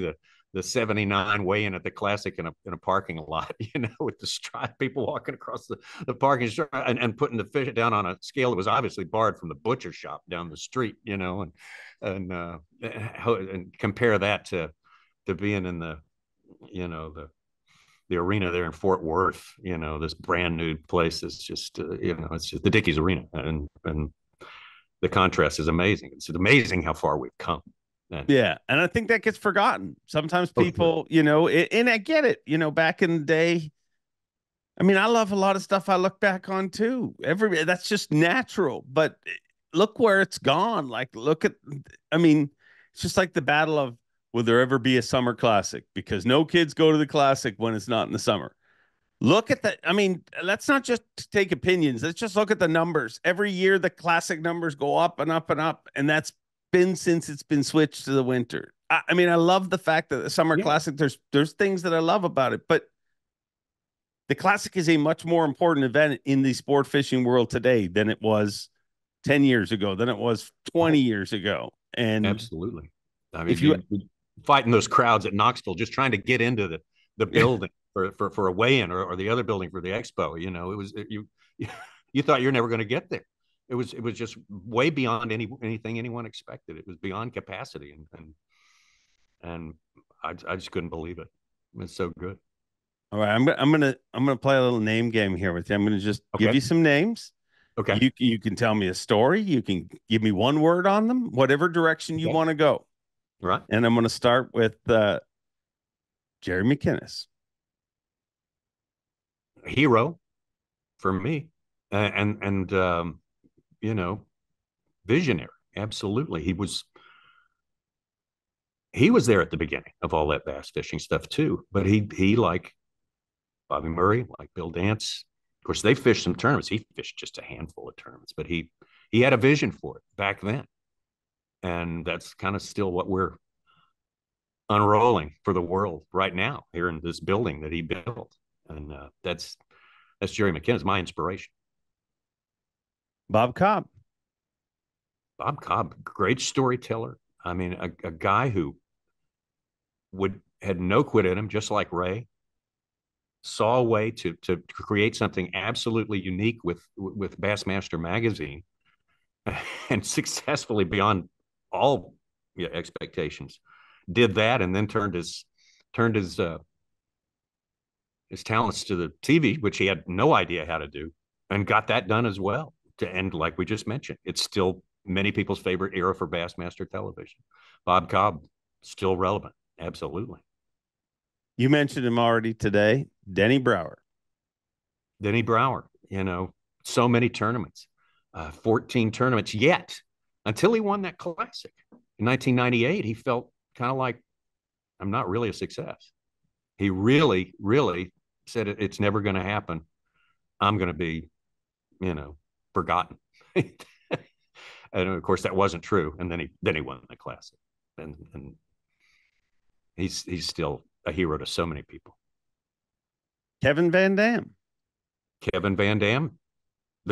the 79 weigh in at the classic in a parking lot, you know, with the stride, people walking across the parking lot and putting the fish down on a scale that was obviously borrowed from the butcher shop down the street, you know, and compare that to being in the, you know, the arena there in Fort Worth, you know, this brand new place is just, you know, it's just the Dickies Arena, and the contrast is amazing. It's amazing how far we've come. Yeah. And I think that gets forgotten. Sometimes people, you know, and I get it, you know, back in the day. I mean, I love a lot of stuff I look back on too. That's just natural, but look where it's gone. Like, I mean, it's just like the battle of, will there ever be a summer classic? Because no kids go to the classic when it's not in the summer. Look at that. I mean, let's not just take opinions. Let's just look at the numbers. Every year, the classic numbers go up and up and up. And that's been since it's been switched to the winter. I mean, I love the fact that the summer classic, there's things that I love about it, but the classic is a much more important event in the sport fishing world today than it was 10 years ago, than it was 20 years ago. And absolutely. I mean, if you fighting those crowds at Knoxville, just trying to get into the building. For a weigh-in or the other building for the expo, you know, you thought you're never going to get there. It was just way beyond anything anyone expected. It was beyond capacity, and I just couldn't believe it. It's so good. All right, I'm gonna play a little name game here with you. I'm gonna just give you some names. Okay. You can tell me a story. You can give me one word on them, whatever direction you want to go. Right. And I'm gonna start with Jerry McKinnis. Hero for me, and you know, visionary. Absolutely. He was there at the beginning of all that bass fishing stuff too, but he, like Bobby Murray, like Bill Dance, of course, they fished some tournaments. He fished just a handful of tournaments, but he had a vision for it back then, and that's kind of still what we're unrolling for the world right now here in this building that he built. And that's Jerry McKinnis, my inspiration. Bob Cobb, great storyteller. I mean, a guy who had no quit in him, just like Ray, saw a way to create something absolutely unique with Bassmaster Magazine, and successfully beyond all expectations. Did that, and then turned his talents to the TV, which he had no idea how to do, and got that done as well. And like we just mentioned, it's still many people's favorite era for Bassmaster television. Bob Cobb, still relevant. Absolutely. You mentioned him already today, Denny Brauer, so many tournaments, 14 tournaments yet until he won that classic in 1998. He felt kind of like, I'm not really a success. He really, really said, it's never going to happen. I'm going to be, forgotten. And of course that wasn't true. And then he won the classic, and he's still a hero to so many people. Kevin Van Dam, the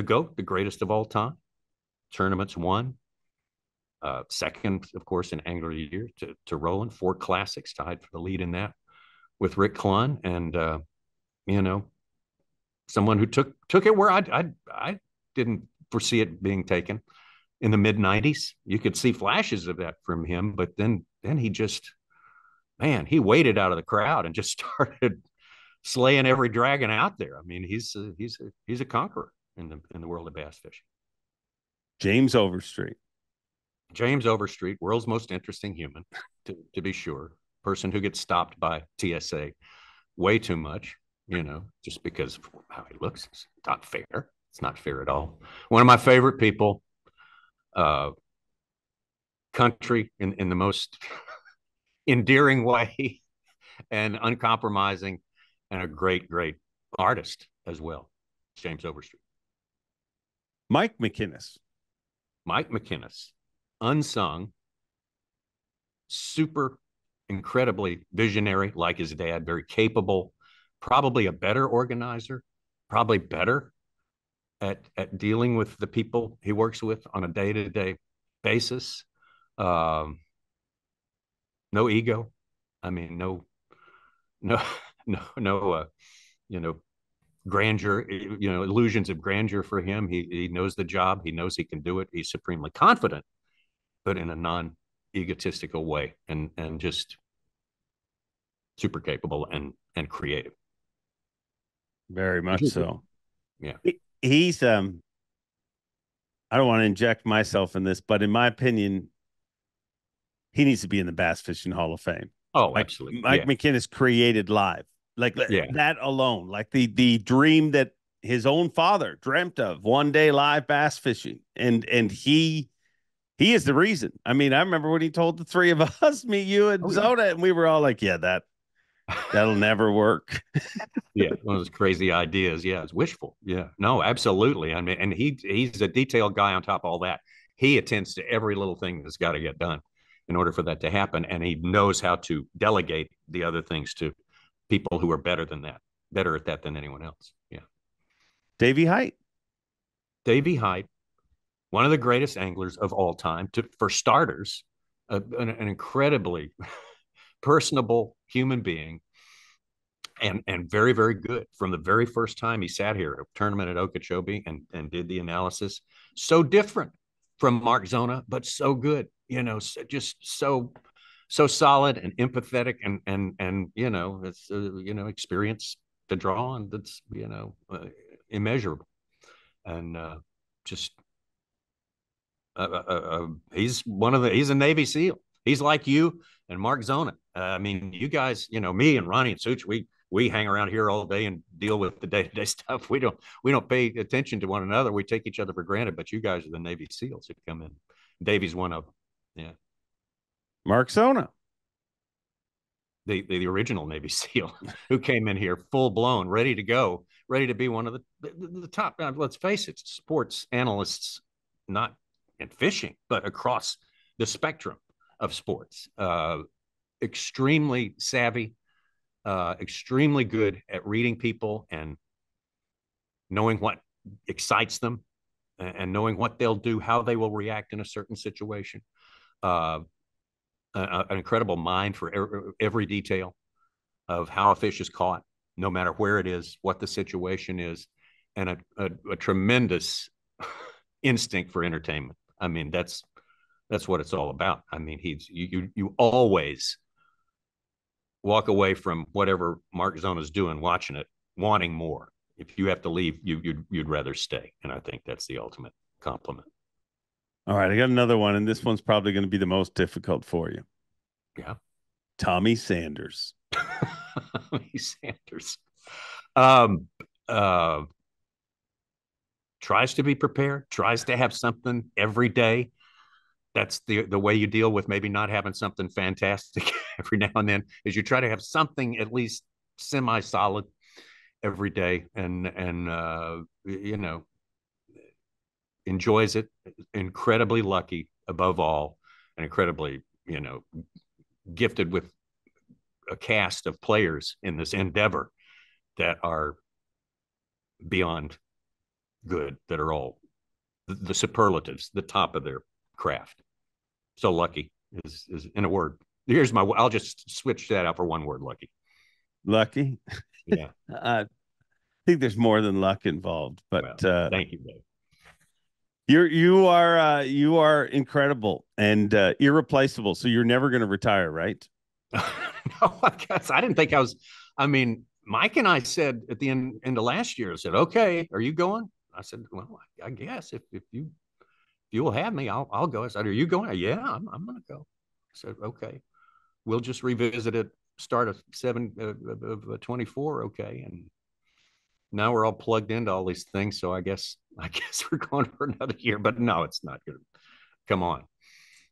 GOAT, the greatest of all time, tournaments won, second, of course, in Angler of the Year to Roland, 4 classics, tied for the lead in that with Rick Clunn, and someone who took it where I didn't foresee it being taken in the mid '90s. You could see flashes of that from him, but then he just, man, he waded out of the crowd and just started slaying every dragon out there. I mean, he's a conqueror in the world of bass fishing. James Overstreet, world's most interesting human, to be sure. Person who gets stopped by TSA way too much, just because of how he looks. It's not fair. It's not fair at all. One of my favorite people, country in the most endearing way, and uncompromising, and a great, great artist as well. James Overstreet. Mike McInnis, unsung, super incredibly visionary, like his dad, very capable, probably a better organizer, probably better at dealing with the people he works with on a day-to-day basis. No ego. I mean, no grandeur, illusions of grandeur for him. He knows the job. He knows he can do it. He's supremely confident, but in a non-egotistical way, and just super capable and creative. Very much so. Yeah. He's, I don't want to inject myself in this, but in my opinion, he needs to be in the Bass Fishing Hall of Fame. Oh, like, absolutely. Mike McInnis created live. Like that alone, like the dream that his own father dreamt of, one day live bass fishing. And he is the reason. I mean, I remember when he told the three of us, me, you, and Zona, and we were all like, that'll never work. Yeah. One of those crazy ideas. Yeah. It's wishful. Yeah. No, absolutely. I mean, and he's a detailed guy on top of all that. He attends to every little thing that's got to get done in order for that to happen. And he knows how to delegate the other things to people who are better at that than anyone else. Yeah. Davey Hite, one of the greatest anglers of all time, for starters, an incredibly personable human being, and very, very good. From the very first time he sat here at a tournament at Okeechobee and did the analysis, so different from Mark Zona, but so good, just so solid and empathetic, and it's experience to draw on that's immeasurable, and he's a Navy SEAL. He's like you and Mark Zona. I mean, you guys, me and Ronnie and Such, we hang around here all day and deal with the day-to-day stuff. We don't pay attention to one another. We take each other for granted. But you guys are the Navy SEALs who come in. Davey's one of them. Yeah. Mark Zona, the original Navy SEAL, who came in here full blown, ready to go, ready to be one of the top. Let's face it, sports analysts, not in fishing, but across the spectrum of sports. Extremely savvy, extremely good at reading people and knowing what excites them, and knowing what they'll do, how they will react in a certain situation. an incredible mind for every detail of how a fish is caught, no matter where it is, what the situation is, and a tremendous instinct for entertainment. I mean, that's what it's all about. I mean, you always walk away from whatever Mark Zona's doing, watching it, wanting more. If you have to leave, you'd rather stay. And I think that's the ultimate compliment. All right, I got another one, and this one's probably going to be the most difficult for you. Yeah. Tommy Sanders. Tommy Sanders. Tries to be prepared, tries to have something every day. That's the way you deal with maybe not having something fantastic every now and then, is you try to have something at least semi-solid every day, and you know, enjoys it. Incredibly lucky above all, and incredibly, you know, gifted with a cast of players in this endeavor that are beyond good, that are all the superlatives, the top of their craft. So lucky is in a word. Here's my, I'll just switch that out for one word: lucky. Lucky. Yeah. I think there's more than luck involved, but well, thank you, Dave. You are incredible and irreplaceable. So you're never going to retire, right? No, I guess I didn't think I was. I mean, Mike and I said at the end of last year, I said, "Okay, are you going?" I said, "Well, I guess if you will have me, I'll go." I said, "Are you going?" "Yeah, I'm going to go." I said, "Okay, we'll just revisit it. Start of 24, okay?" And now we're all plugged into all these things, so I guess we're going for another year. But no, it's not good. Come on.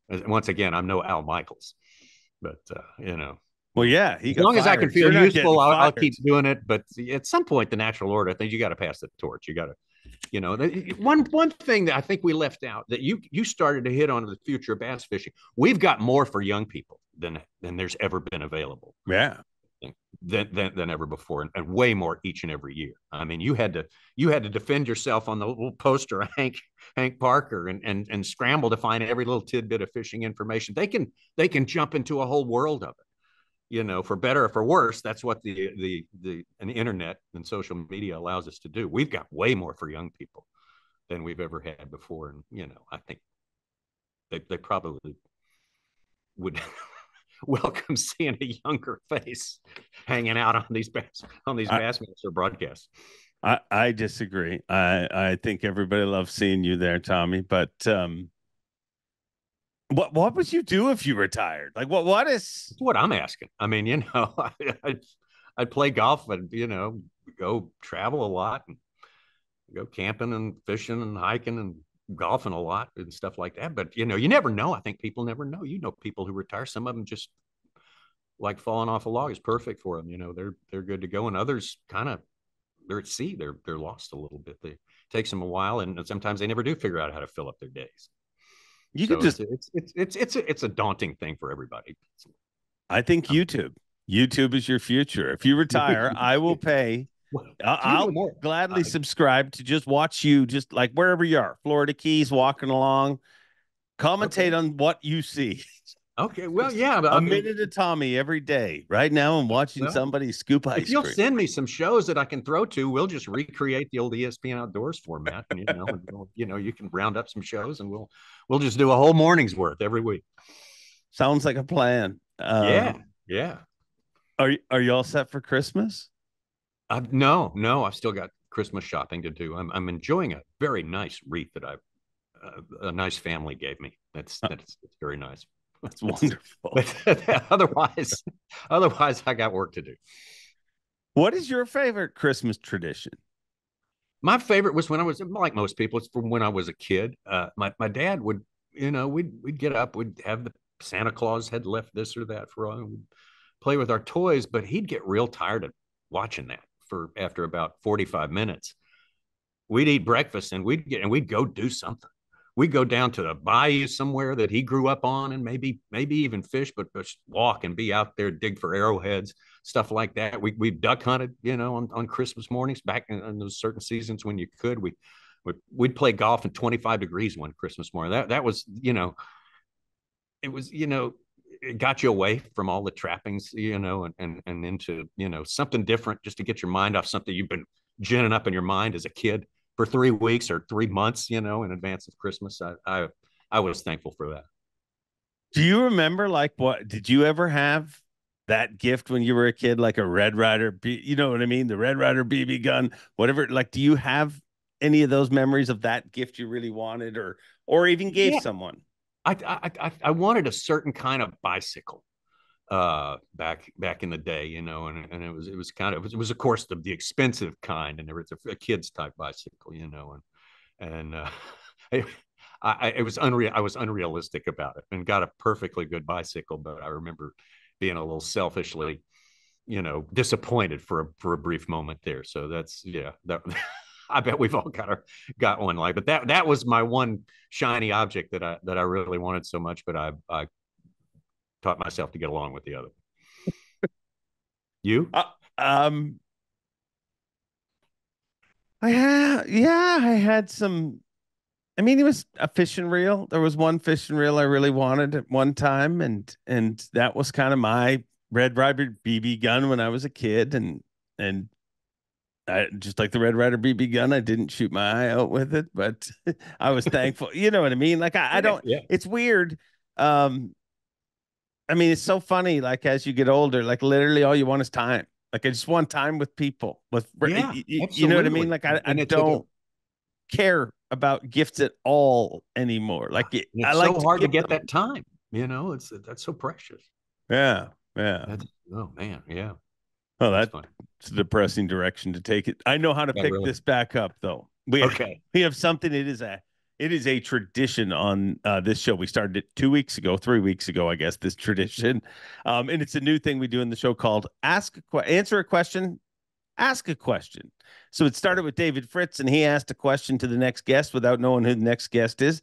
Once again, I'm no Al Michaels, but you know. Well, yeah. As long as I can feel useful, I'll keep doing it. But at some point, the natural order, I think you got to pass the torch. You got to, you know, one thing that I think we left out that you started to hit on the future of bass fishing. We've got more for young people than there's ever been available. Yeah. Than ever before, and way more each and every year. I mean, you had to defend yourself on the little poster of Hank Parker and scramble to find every little tidbit of fishing information. They can jump into a whole world of it, you know, for better or for worse. That's what the internet and social media allows us to do. We've got way more for young people than we've ever had before, and you know, I think they probably would. Welcome seeing a younger face hanging out on these Bassmaster broadcasts. I disagree. I think everybody loves seeing you there, Tommy. But what would you do if you retired? Like what is? That's what I'm asking. I mean, you know, I'd play golf and, you know, go travel a lot and go camping and fishing and hiking and golfing a lot and stuff like that. But you know, you never know. I think people never know. You know, people who retire, some of them just like falling off a log is perfect for them. You know, they're good to go. And others kind of, they're at sea. They're lost a little bit. It takes them a while, and sometimes they never do figure out how to fill up their days. You so could just it's a daunting thing for everybody. I think YouTube is your future. If you retire, I will pay. Well, I'll gladly subscribe to just watch you, just like wherever you are, Florida Keys, walking along, commentate on what you see. Okay, well, yeah. A minute of Tommy every day. Right now I'm watching somebody scoop ice cream. If you'll send me some shows that I can throw to, we'll just recreate the old ESPN Outdoors format. And, you know, and you know, you can round up some shows, and we'll just do a whole morning's worth every week. Sounds like a plan. Yeah. Are you all set for Christmas? No, I've still got Christmas shopping to do. I'm enjoying a very nice wreath that a nice family gave me. That's very nice. That's wonderful. But otherwise, I got work to do. What is your favorite Christmas tradition? My favorite was when I was, like most people, it's from when I was a kid. My dad would, you know, we'd get up, we'd have the Santa Claus had left this or that for us, and we'd play with our toys, but he'd get real tired of watching that. After about 45 minutes, we'd eat breakfast and we'd go do something. We'd go down to the bayou somewhere that he grew up on and maybe even fish, but just walk and be out there, dig for arrowheads, stuff like that. We duck hunted, you know, on Christmas mornings back in those certain seasons when you could. We'd play golf in 25 degrees one Christmas morning. That was, you know, it was, you know, it got you away from all the trappings, you know, and into, you know, something different, just to get your mind off something you've been ginning up in your mind as a kid for 3 weeks or 3 months, you know, in advance of Christmas. I was thankful for that. Do you remember, like, what did you ever have that gift when you were a kid, like a Red Ryder, you know what I mean? The Red Ryder BB gun, whatever. Like, do you have any of those memories of that gift you really wanted, or even gave someone? I wanted a certain kind of bicycle back in the day, you know, and it was kind of, it was of course the expensive kind, and there was a kid's type bicycle, you know, I was unrealistic about it, and got a perfectly good bicycle, but I remember being a little selfishly, you know, disappointed for a brief moment there. So that's, yeah, that I bet we've all got one like, but that was my one shiny object that I really wanted so much, but I taught myself to get along with the other. You? I had some, I mean, it was a fishing reel. There was one fishing reel I really wanted at one time. And that was kind of my Red Ryder BB gun when I was a kid. And I, just like the Red Ryder BB gun, I didn't shoot my eye out with it, but I was thankful. You know what I mean? Like, I don't, it's weird. I mean, it's so funny. Like, as you get older, like, literally all you want is time. Like, I just want time with people. You know what I mean? Like, I don't care about gifts at all anymore. Like, it's like so hard to get that time. You know, that's so precious. Yeah, yeah. Oh man, yeah. Well, that's a depressing direction to take it. I know how to pick this back up, though. We have something. It is a tradition on this show. We started it 3 weeks ago, I guess, this tradition. And it's a new thing we do in the show called Answer a Question, Ask a Question. So it started with David Fritz, and he asked a question to the next guest without knowing who the next guest is.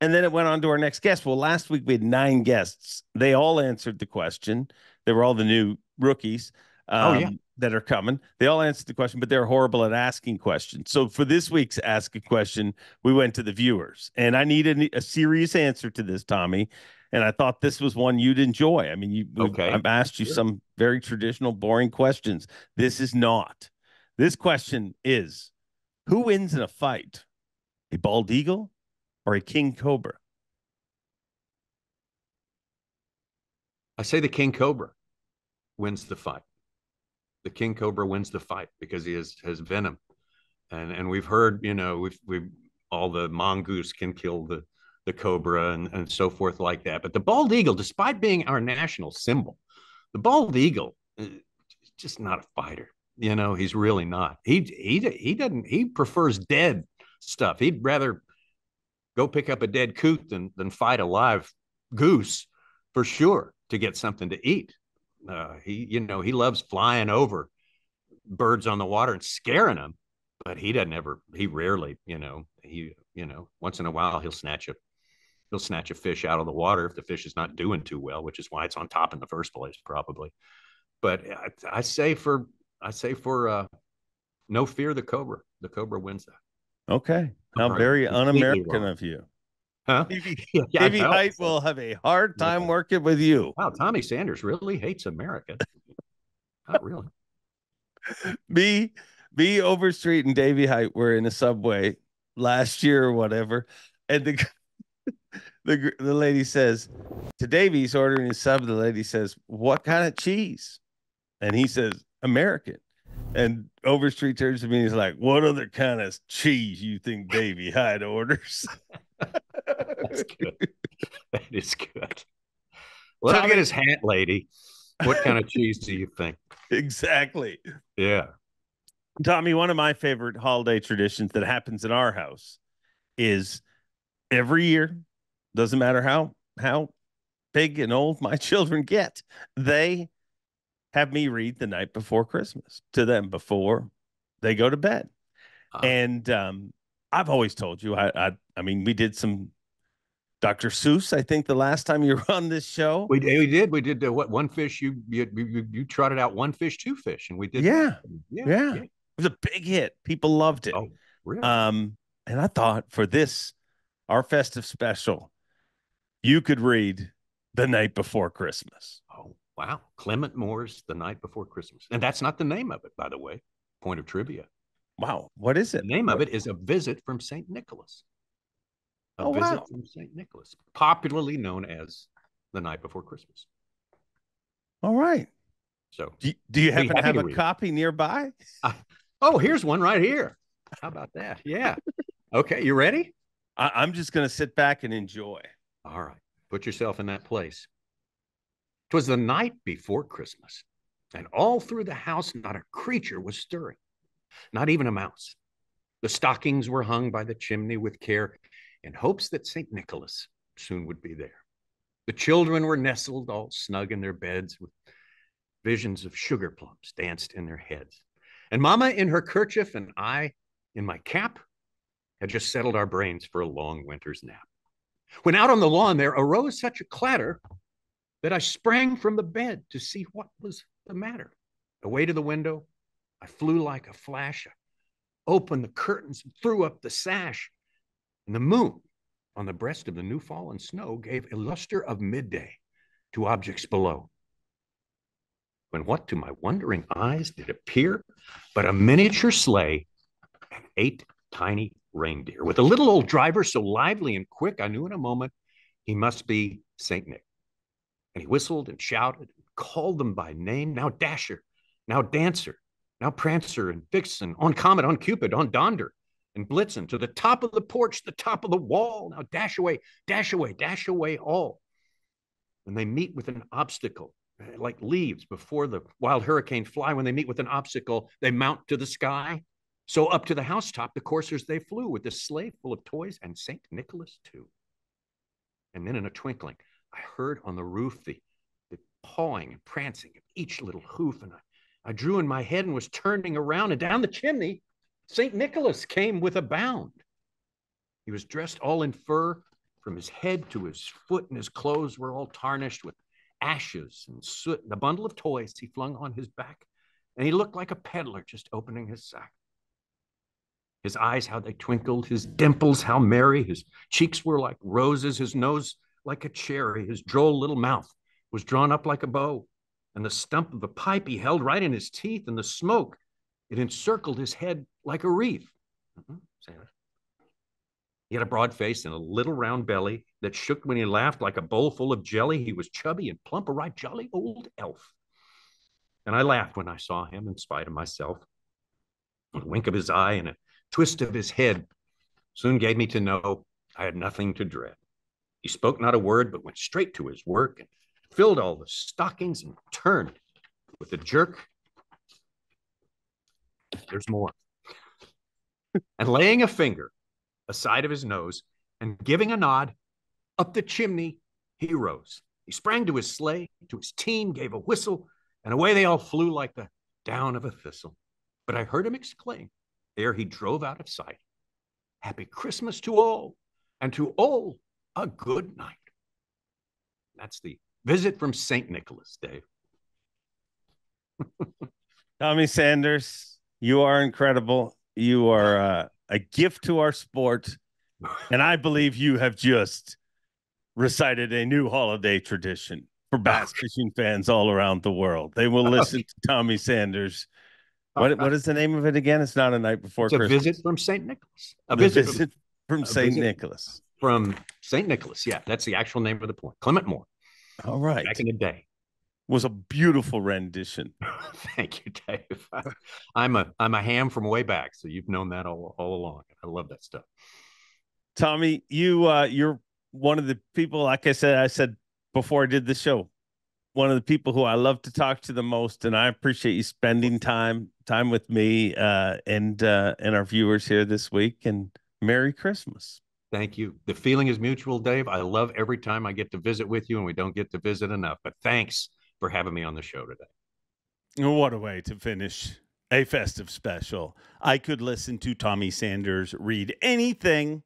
And then it went on to our next guest. Well, last week we had 9 guests. They all answered the question. They were all the new rookies that are coming. They all answered the question, but they're horrible at asking questions. So for this week's Ask a Question, we went to the viewers, and I need a serious answer to this, Tommy. And I thought this was one you'd enjoy. I mean, I've asked you some very traditional, boring questions. This is not. This question is, who wins in a fight, a bald eagle or a king cobra? I say the king cobra wins the fight. The king cobra wins the fight because he has venom, and we've heard, you know, we've all the mongoose can kill the cobra and so forth like that. But the bald eagle, despite being our national symbol, the bald eagle is just not a fighter. You know, he's really not. He prefers dead stuff. He'd rather go pick up a dead coot than fight a live goose for sure to get something to eat. He loves flying over birds on the water and scaring them, but he rarely, once in a while he'll snatch a fish out of the water if the fish is not doing too well, which is why it's on top in the first place, probably. But I say for no fear, the cobra wins that. Okay. How very un-American of you. Huh? Davey Hite will have a hard time working with you. Wow, Tommy Sanders really hates America. Not really. B Overstreet and Davey Hite were in a subway last year or whatever, and the lady says to Davey, he's ordering his sub. The lady says, "What kind of cheese?" And he says, "American." And Overstreet turns to me and he's like, "What other kind of cheese you think Davey Hite orders?" That's good. That is good. Let him get his hat, lady. What kind of cheese do you think? Exactly. Yeah. Tommy, one of my favorite holiday traditions that happens in our house is every year, doesn't matter how big and old my children get, they have me read The Night Before Christmas to them before they go to bed. And I've always told you, I mean, we did some Dr. Seuss, I think, the last time you were on this show. We did what, one fish, you trotted out one fish, two fish, and we did. Yeah. It was a big hit. People loved it. Oh, really? And I thought for our festive special, you could read The Night Before Christmas. Oh, wow. Clement Moore's The Night Before Christmas. And that's not the name of it, by the way. Point of trivia. Wow. What is it? The name of it is A Visit from St. Nicholas. A Visit from St. Nicholas, popularly known as The Night Before Christmas. All right. So do you happen to have a copy nearby? Here's one right here. How about that? Yeah. Okay. You ready? I'm just going to sit back and enjoy. All right. Put yourself in that place. 'Twas the night before Christmas, and all through the house not a creature was stirring, not even a mouse. The stockings were hung by the chimney with care in hopes that St. Nicholas soon would be there. The children were nestled all snug in their beds with visions of sugar plums danced in their heads. And Mama in her kerchief and I in my cap had just settled our brains for a long winter's nap. When out on the lawn there arose such a clatter that I sprang from the bed to see what was the matter. Away to the window, I flew like a flash. I opened the curtains and threw up the sash. And the moon on the breast of the new fallen snow gave a luster of midday to objects below. When what to my wondering eyes did appear but a miniature sleigh and 8 tiny reindeer, with a little old driver so lively and quick, I knew in a moment he must be St. Nick. And he whistled and shouted and called them by name, now Dasher, now Dancer, now Prancer and Vixen, on Comet, on Cupid, on Donder and Blitzen, to the top of the porch, the top of the wall, now dash away, dash away, dash away all. When they meet with an obstacle, like leaves before the wild hurricane fly, when they meet with an obstacle, they mount to the sky. So up to the housetop, the coursers they flew with this sleigh full of toys and St. Nicholas too. And then in a twinkling, I heard on the roof the pawing and prancing of each little hoof. And I drew in my head and was turning around, and down the chimney, St. Nicholas came with a bound. He was dressed all in fur from his head to his foot, and his clothes were all tarnished with ashes and soot, and a bundle of toys he flung on his back. And he looked like a peddler just opening his sack. His eyes, how they twinkled, his dimples, how merry, his cheeks were like roses, his nose like a cherry, his droll little mouth was drawn up like a bow, and the stump of the pipe he held right in his teeth, and the smoke, it encircled his head like a wreath. He had a broad face and a little round belly that shook when he laughed like a bowl full of jelly. He was chubby and plump, a right jolly old elf. And I laughed when I saw him in spite of myself. A wink of his eye and a twist of his head soon gave me to know I had nothing to dread. He spoke not a word, but went straight to his work and filled all the stockings and turned with a jerk. There's more. And laying a finger aside of his nose and giving a nod, up the chimney he rose. He sprang to his sleigh, to his team, gave a whistle, and away they all flew like the down of a thistle. But I heard him exclaim, ere he drove out of sight, Happy Christmas to all, and to all a good night. That's the visit from St. Nicholas, Dave. Tommy Sanders, you are incredible. You are a gift to our sport, and I believe you have just recited a new holiday tradition for bass fishing fans all around the world. They will listen to Tommy Sanders. What is the name of it again? It's not A Night Before Christmas. A Visit from St. Nicholas. A visit from St. Nicholas. From St. Nicholas. Yeah, that's the actual name of the point. Clement Moore. All right. Back in the day. Was a beautiful rendition. Thank you, Dave. I'm a ham from way back, so you've known that all along. I love that stuff. Tommy, you're one of the people, like I said before I did the show, one of the people who I love to talk to the most, and I appreciate you spending time with me and our viewers here this week. And Merry Christmas. Thank you. The feeling is mutual, Dave. I love every time I get to visit with you, and we don't get to visit enough. But thanks for having me on the show today. What a way to finish a festive special. I could listen to Tommy Sanders read anything,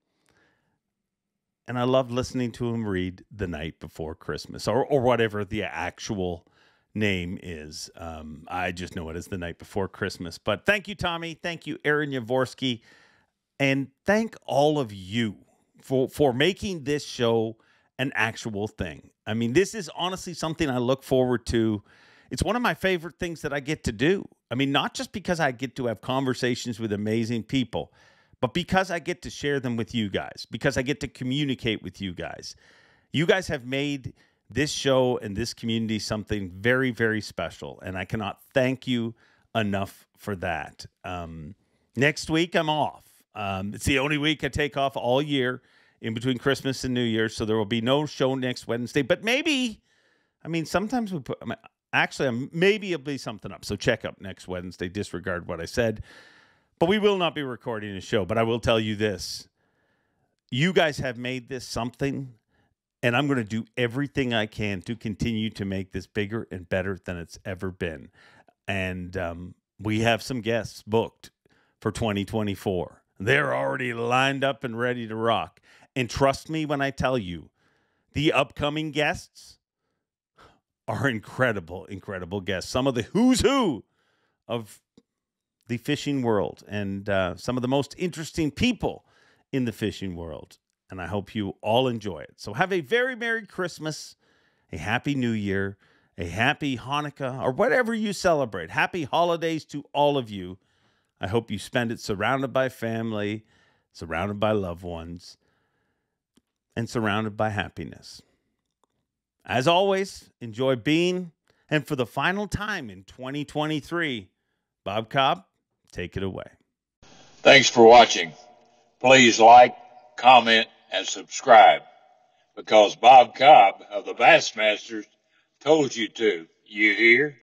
and I love listening to him read The Night Before Christmas, or whatever the actual name is. I just know it as The Night Before Christmas. But thank you, Tommy. Thank you, Aaron Yavorsky. And thank all of you for making this show an actual thing. I mean, this is honestly something I look forward to. It's one of my favorite things that I get to do. I mean, not just because I get to have conversations with amazing people, but because I get to share them with you guys, because I get to communicate with you guys. You guys have made this show and this community something very, very special, and I cannot thank you enough for that. Next week, I'm off. It's the only week I take off all year in between Christmas and New Year's, so there will be no show next Wednesday. But maybe, I mean, sometimes we put, I mean, actually, maybe it'll be something up, so check up next Wednesday. Disregard what I said. But we will not be recording a show, but I will tell you this. You guys have made this something, and I'm going to do everything I can to continue to make this bigger and better than it's ever been. And we have some guests booked for 2024. They're already lined up and ready to rock. And trust me when I tell you, the upcoming guests are incredible, incredible guests. Some of the who's who of the fishing world, and some of the most interesting people in the fishing world. And I hope you all enjoy it. So have a very Merry Christmas, a Happy New Year, a Happy Hanukkah, or whatever you celebrate. Happy holidays to all of you. I hope you spend it surrounded by family, surrounded by loved ones, and surrounded by happiness. As always, enjoy being, and for the final time in 2023, Bob Cobb, take it away. Thanks for watching. Please like, comment, and subscribe, because Bob Cobb of the Bassmasters told you to. You hear?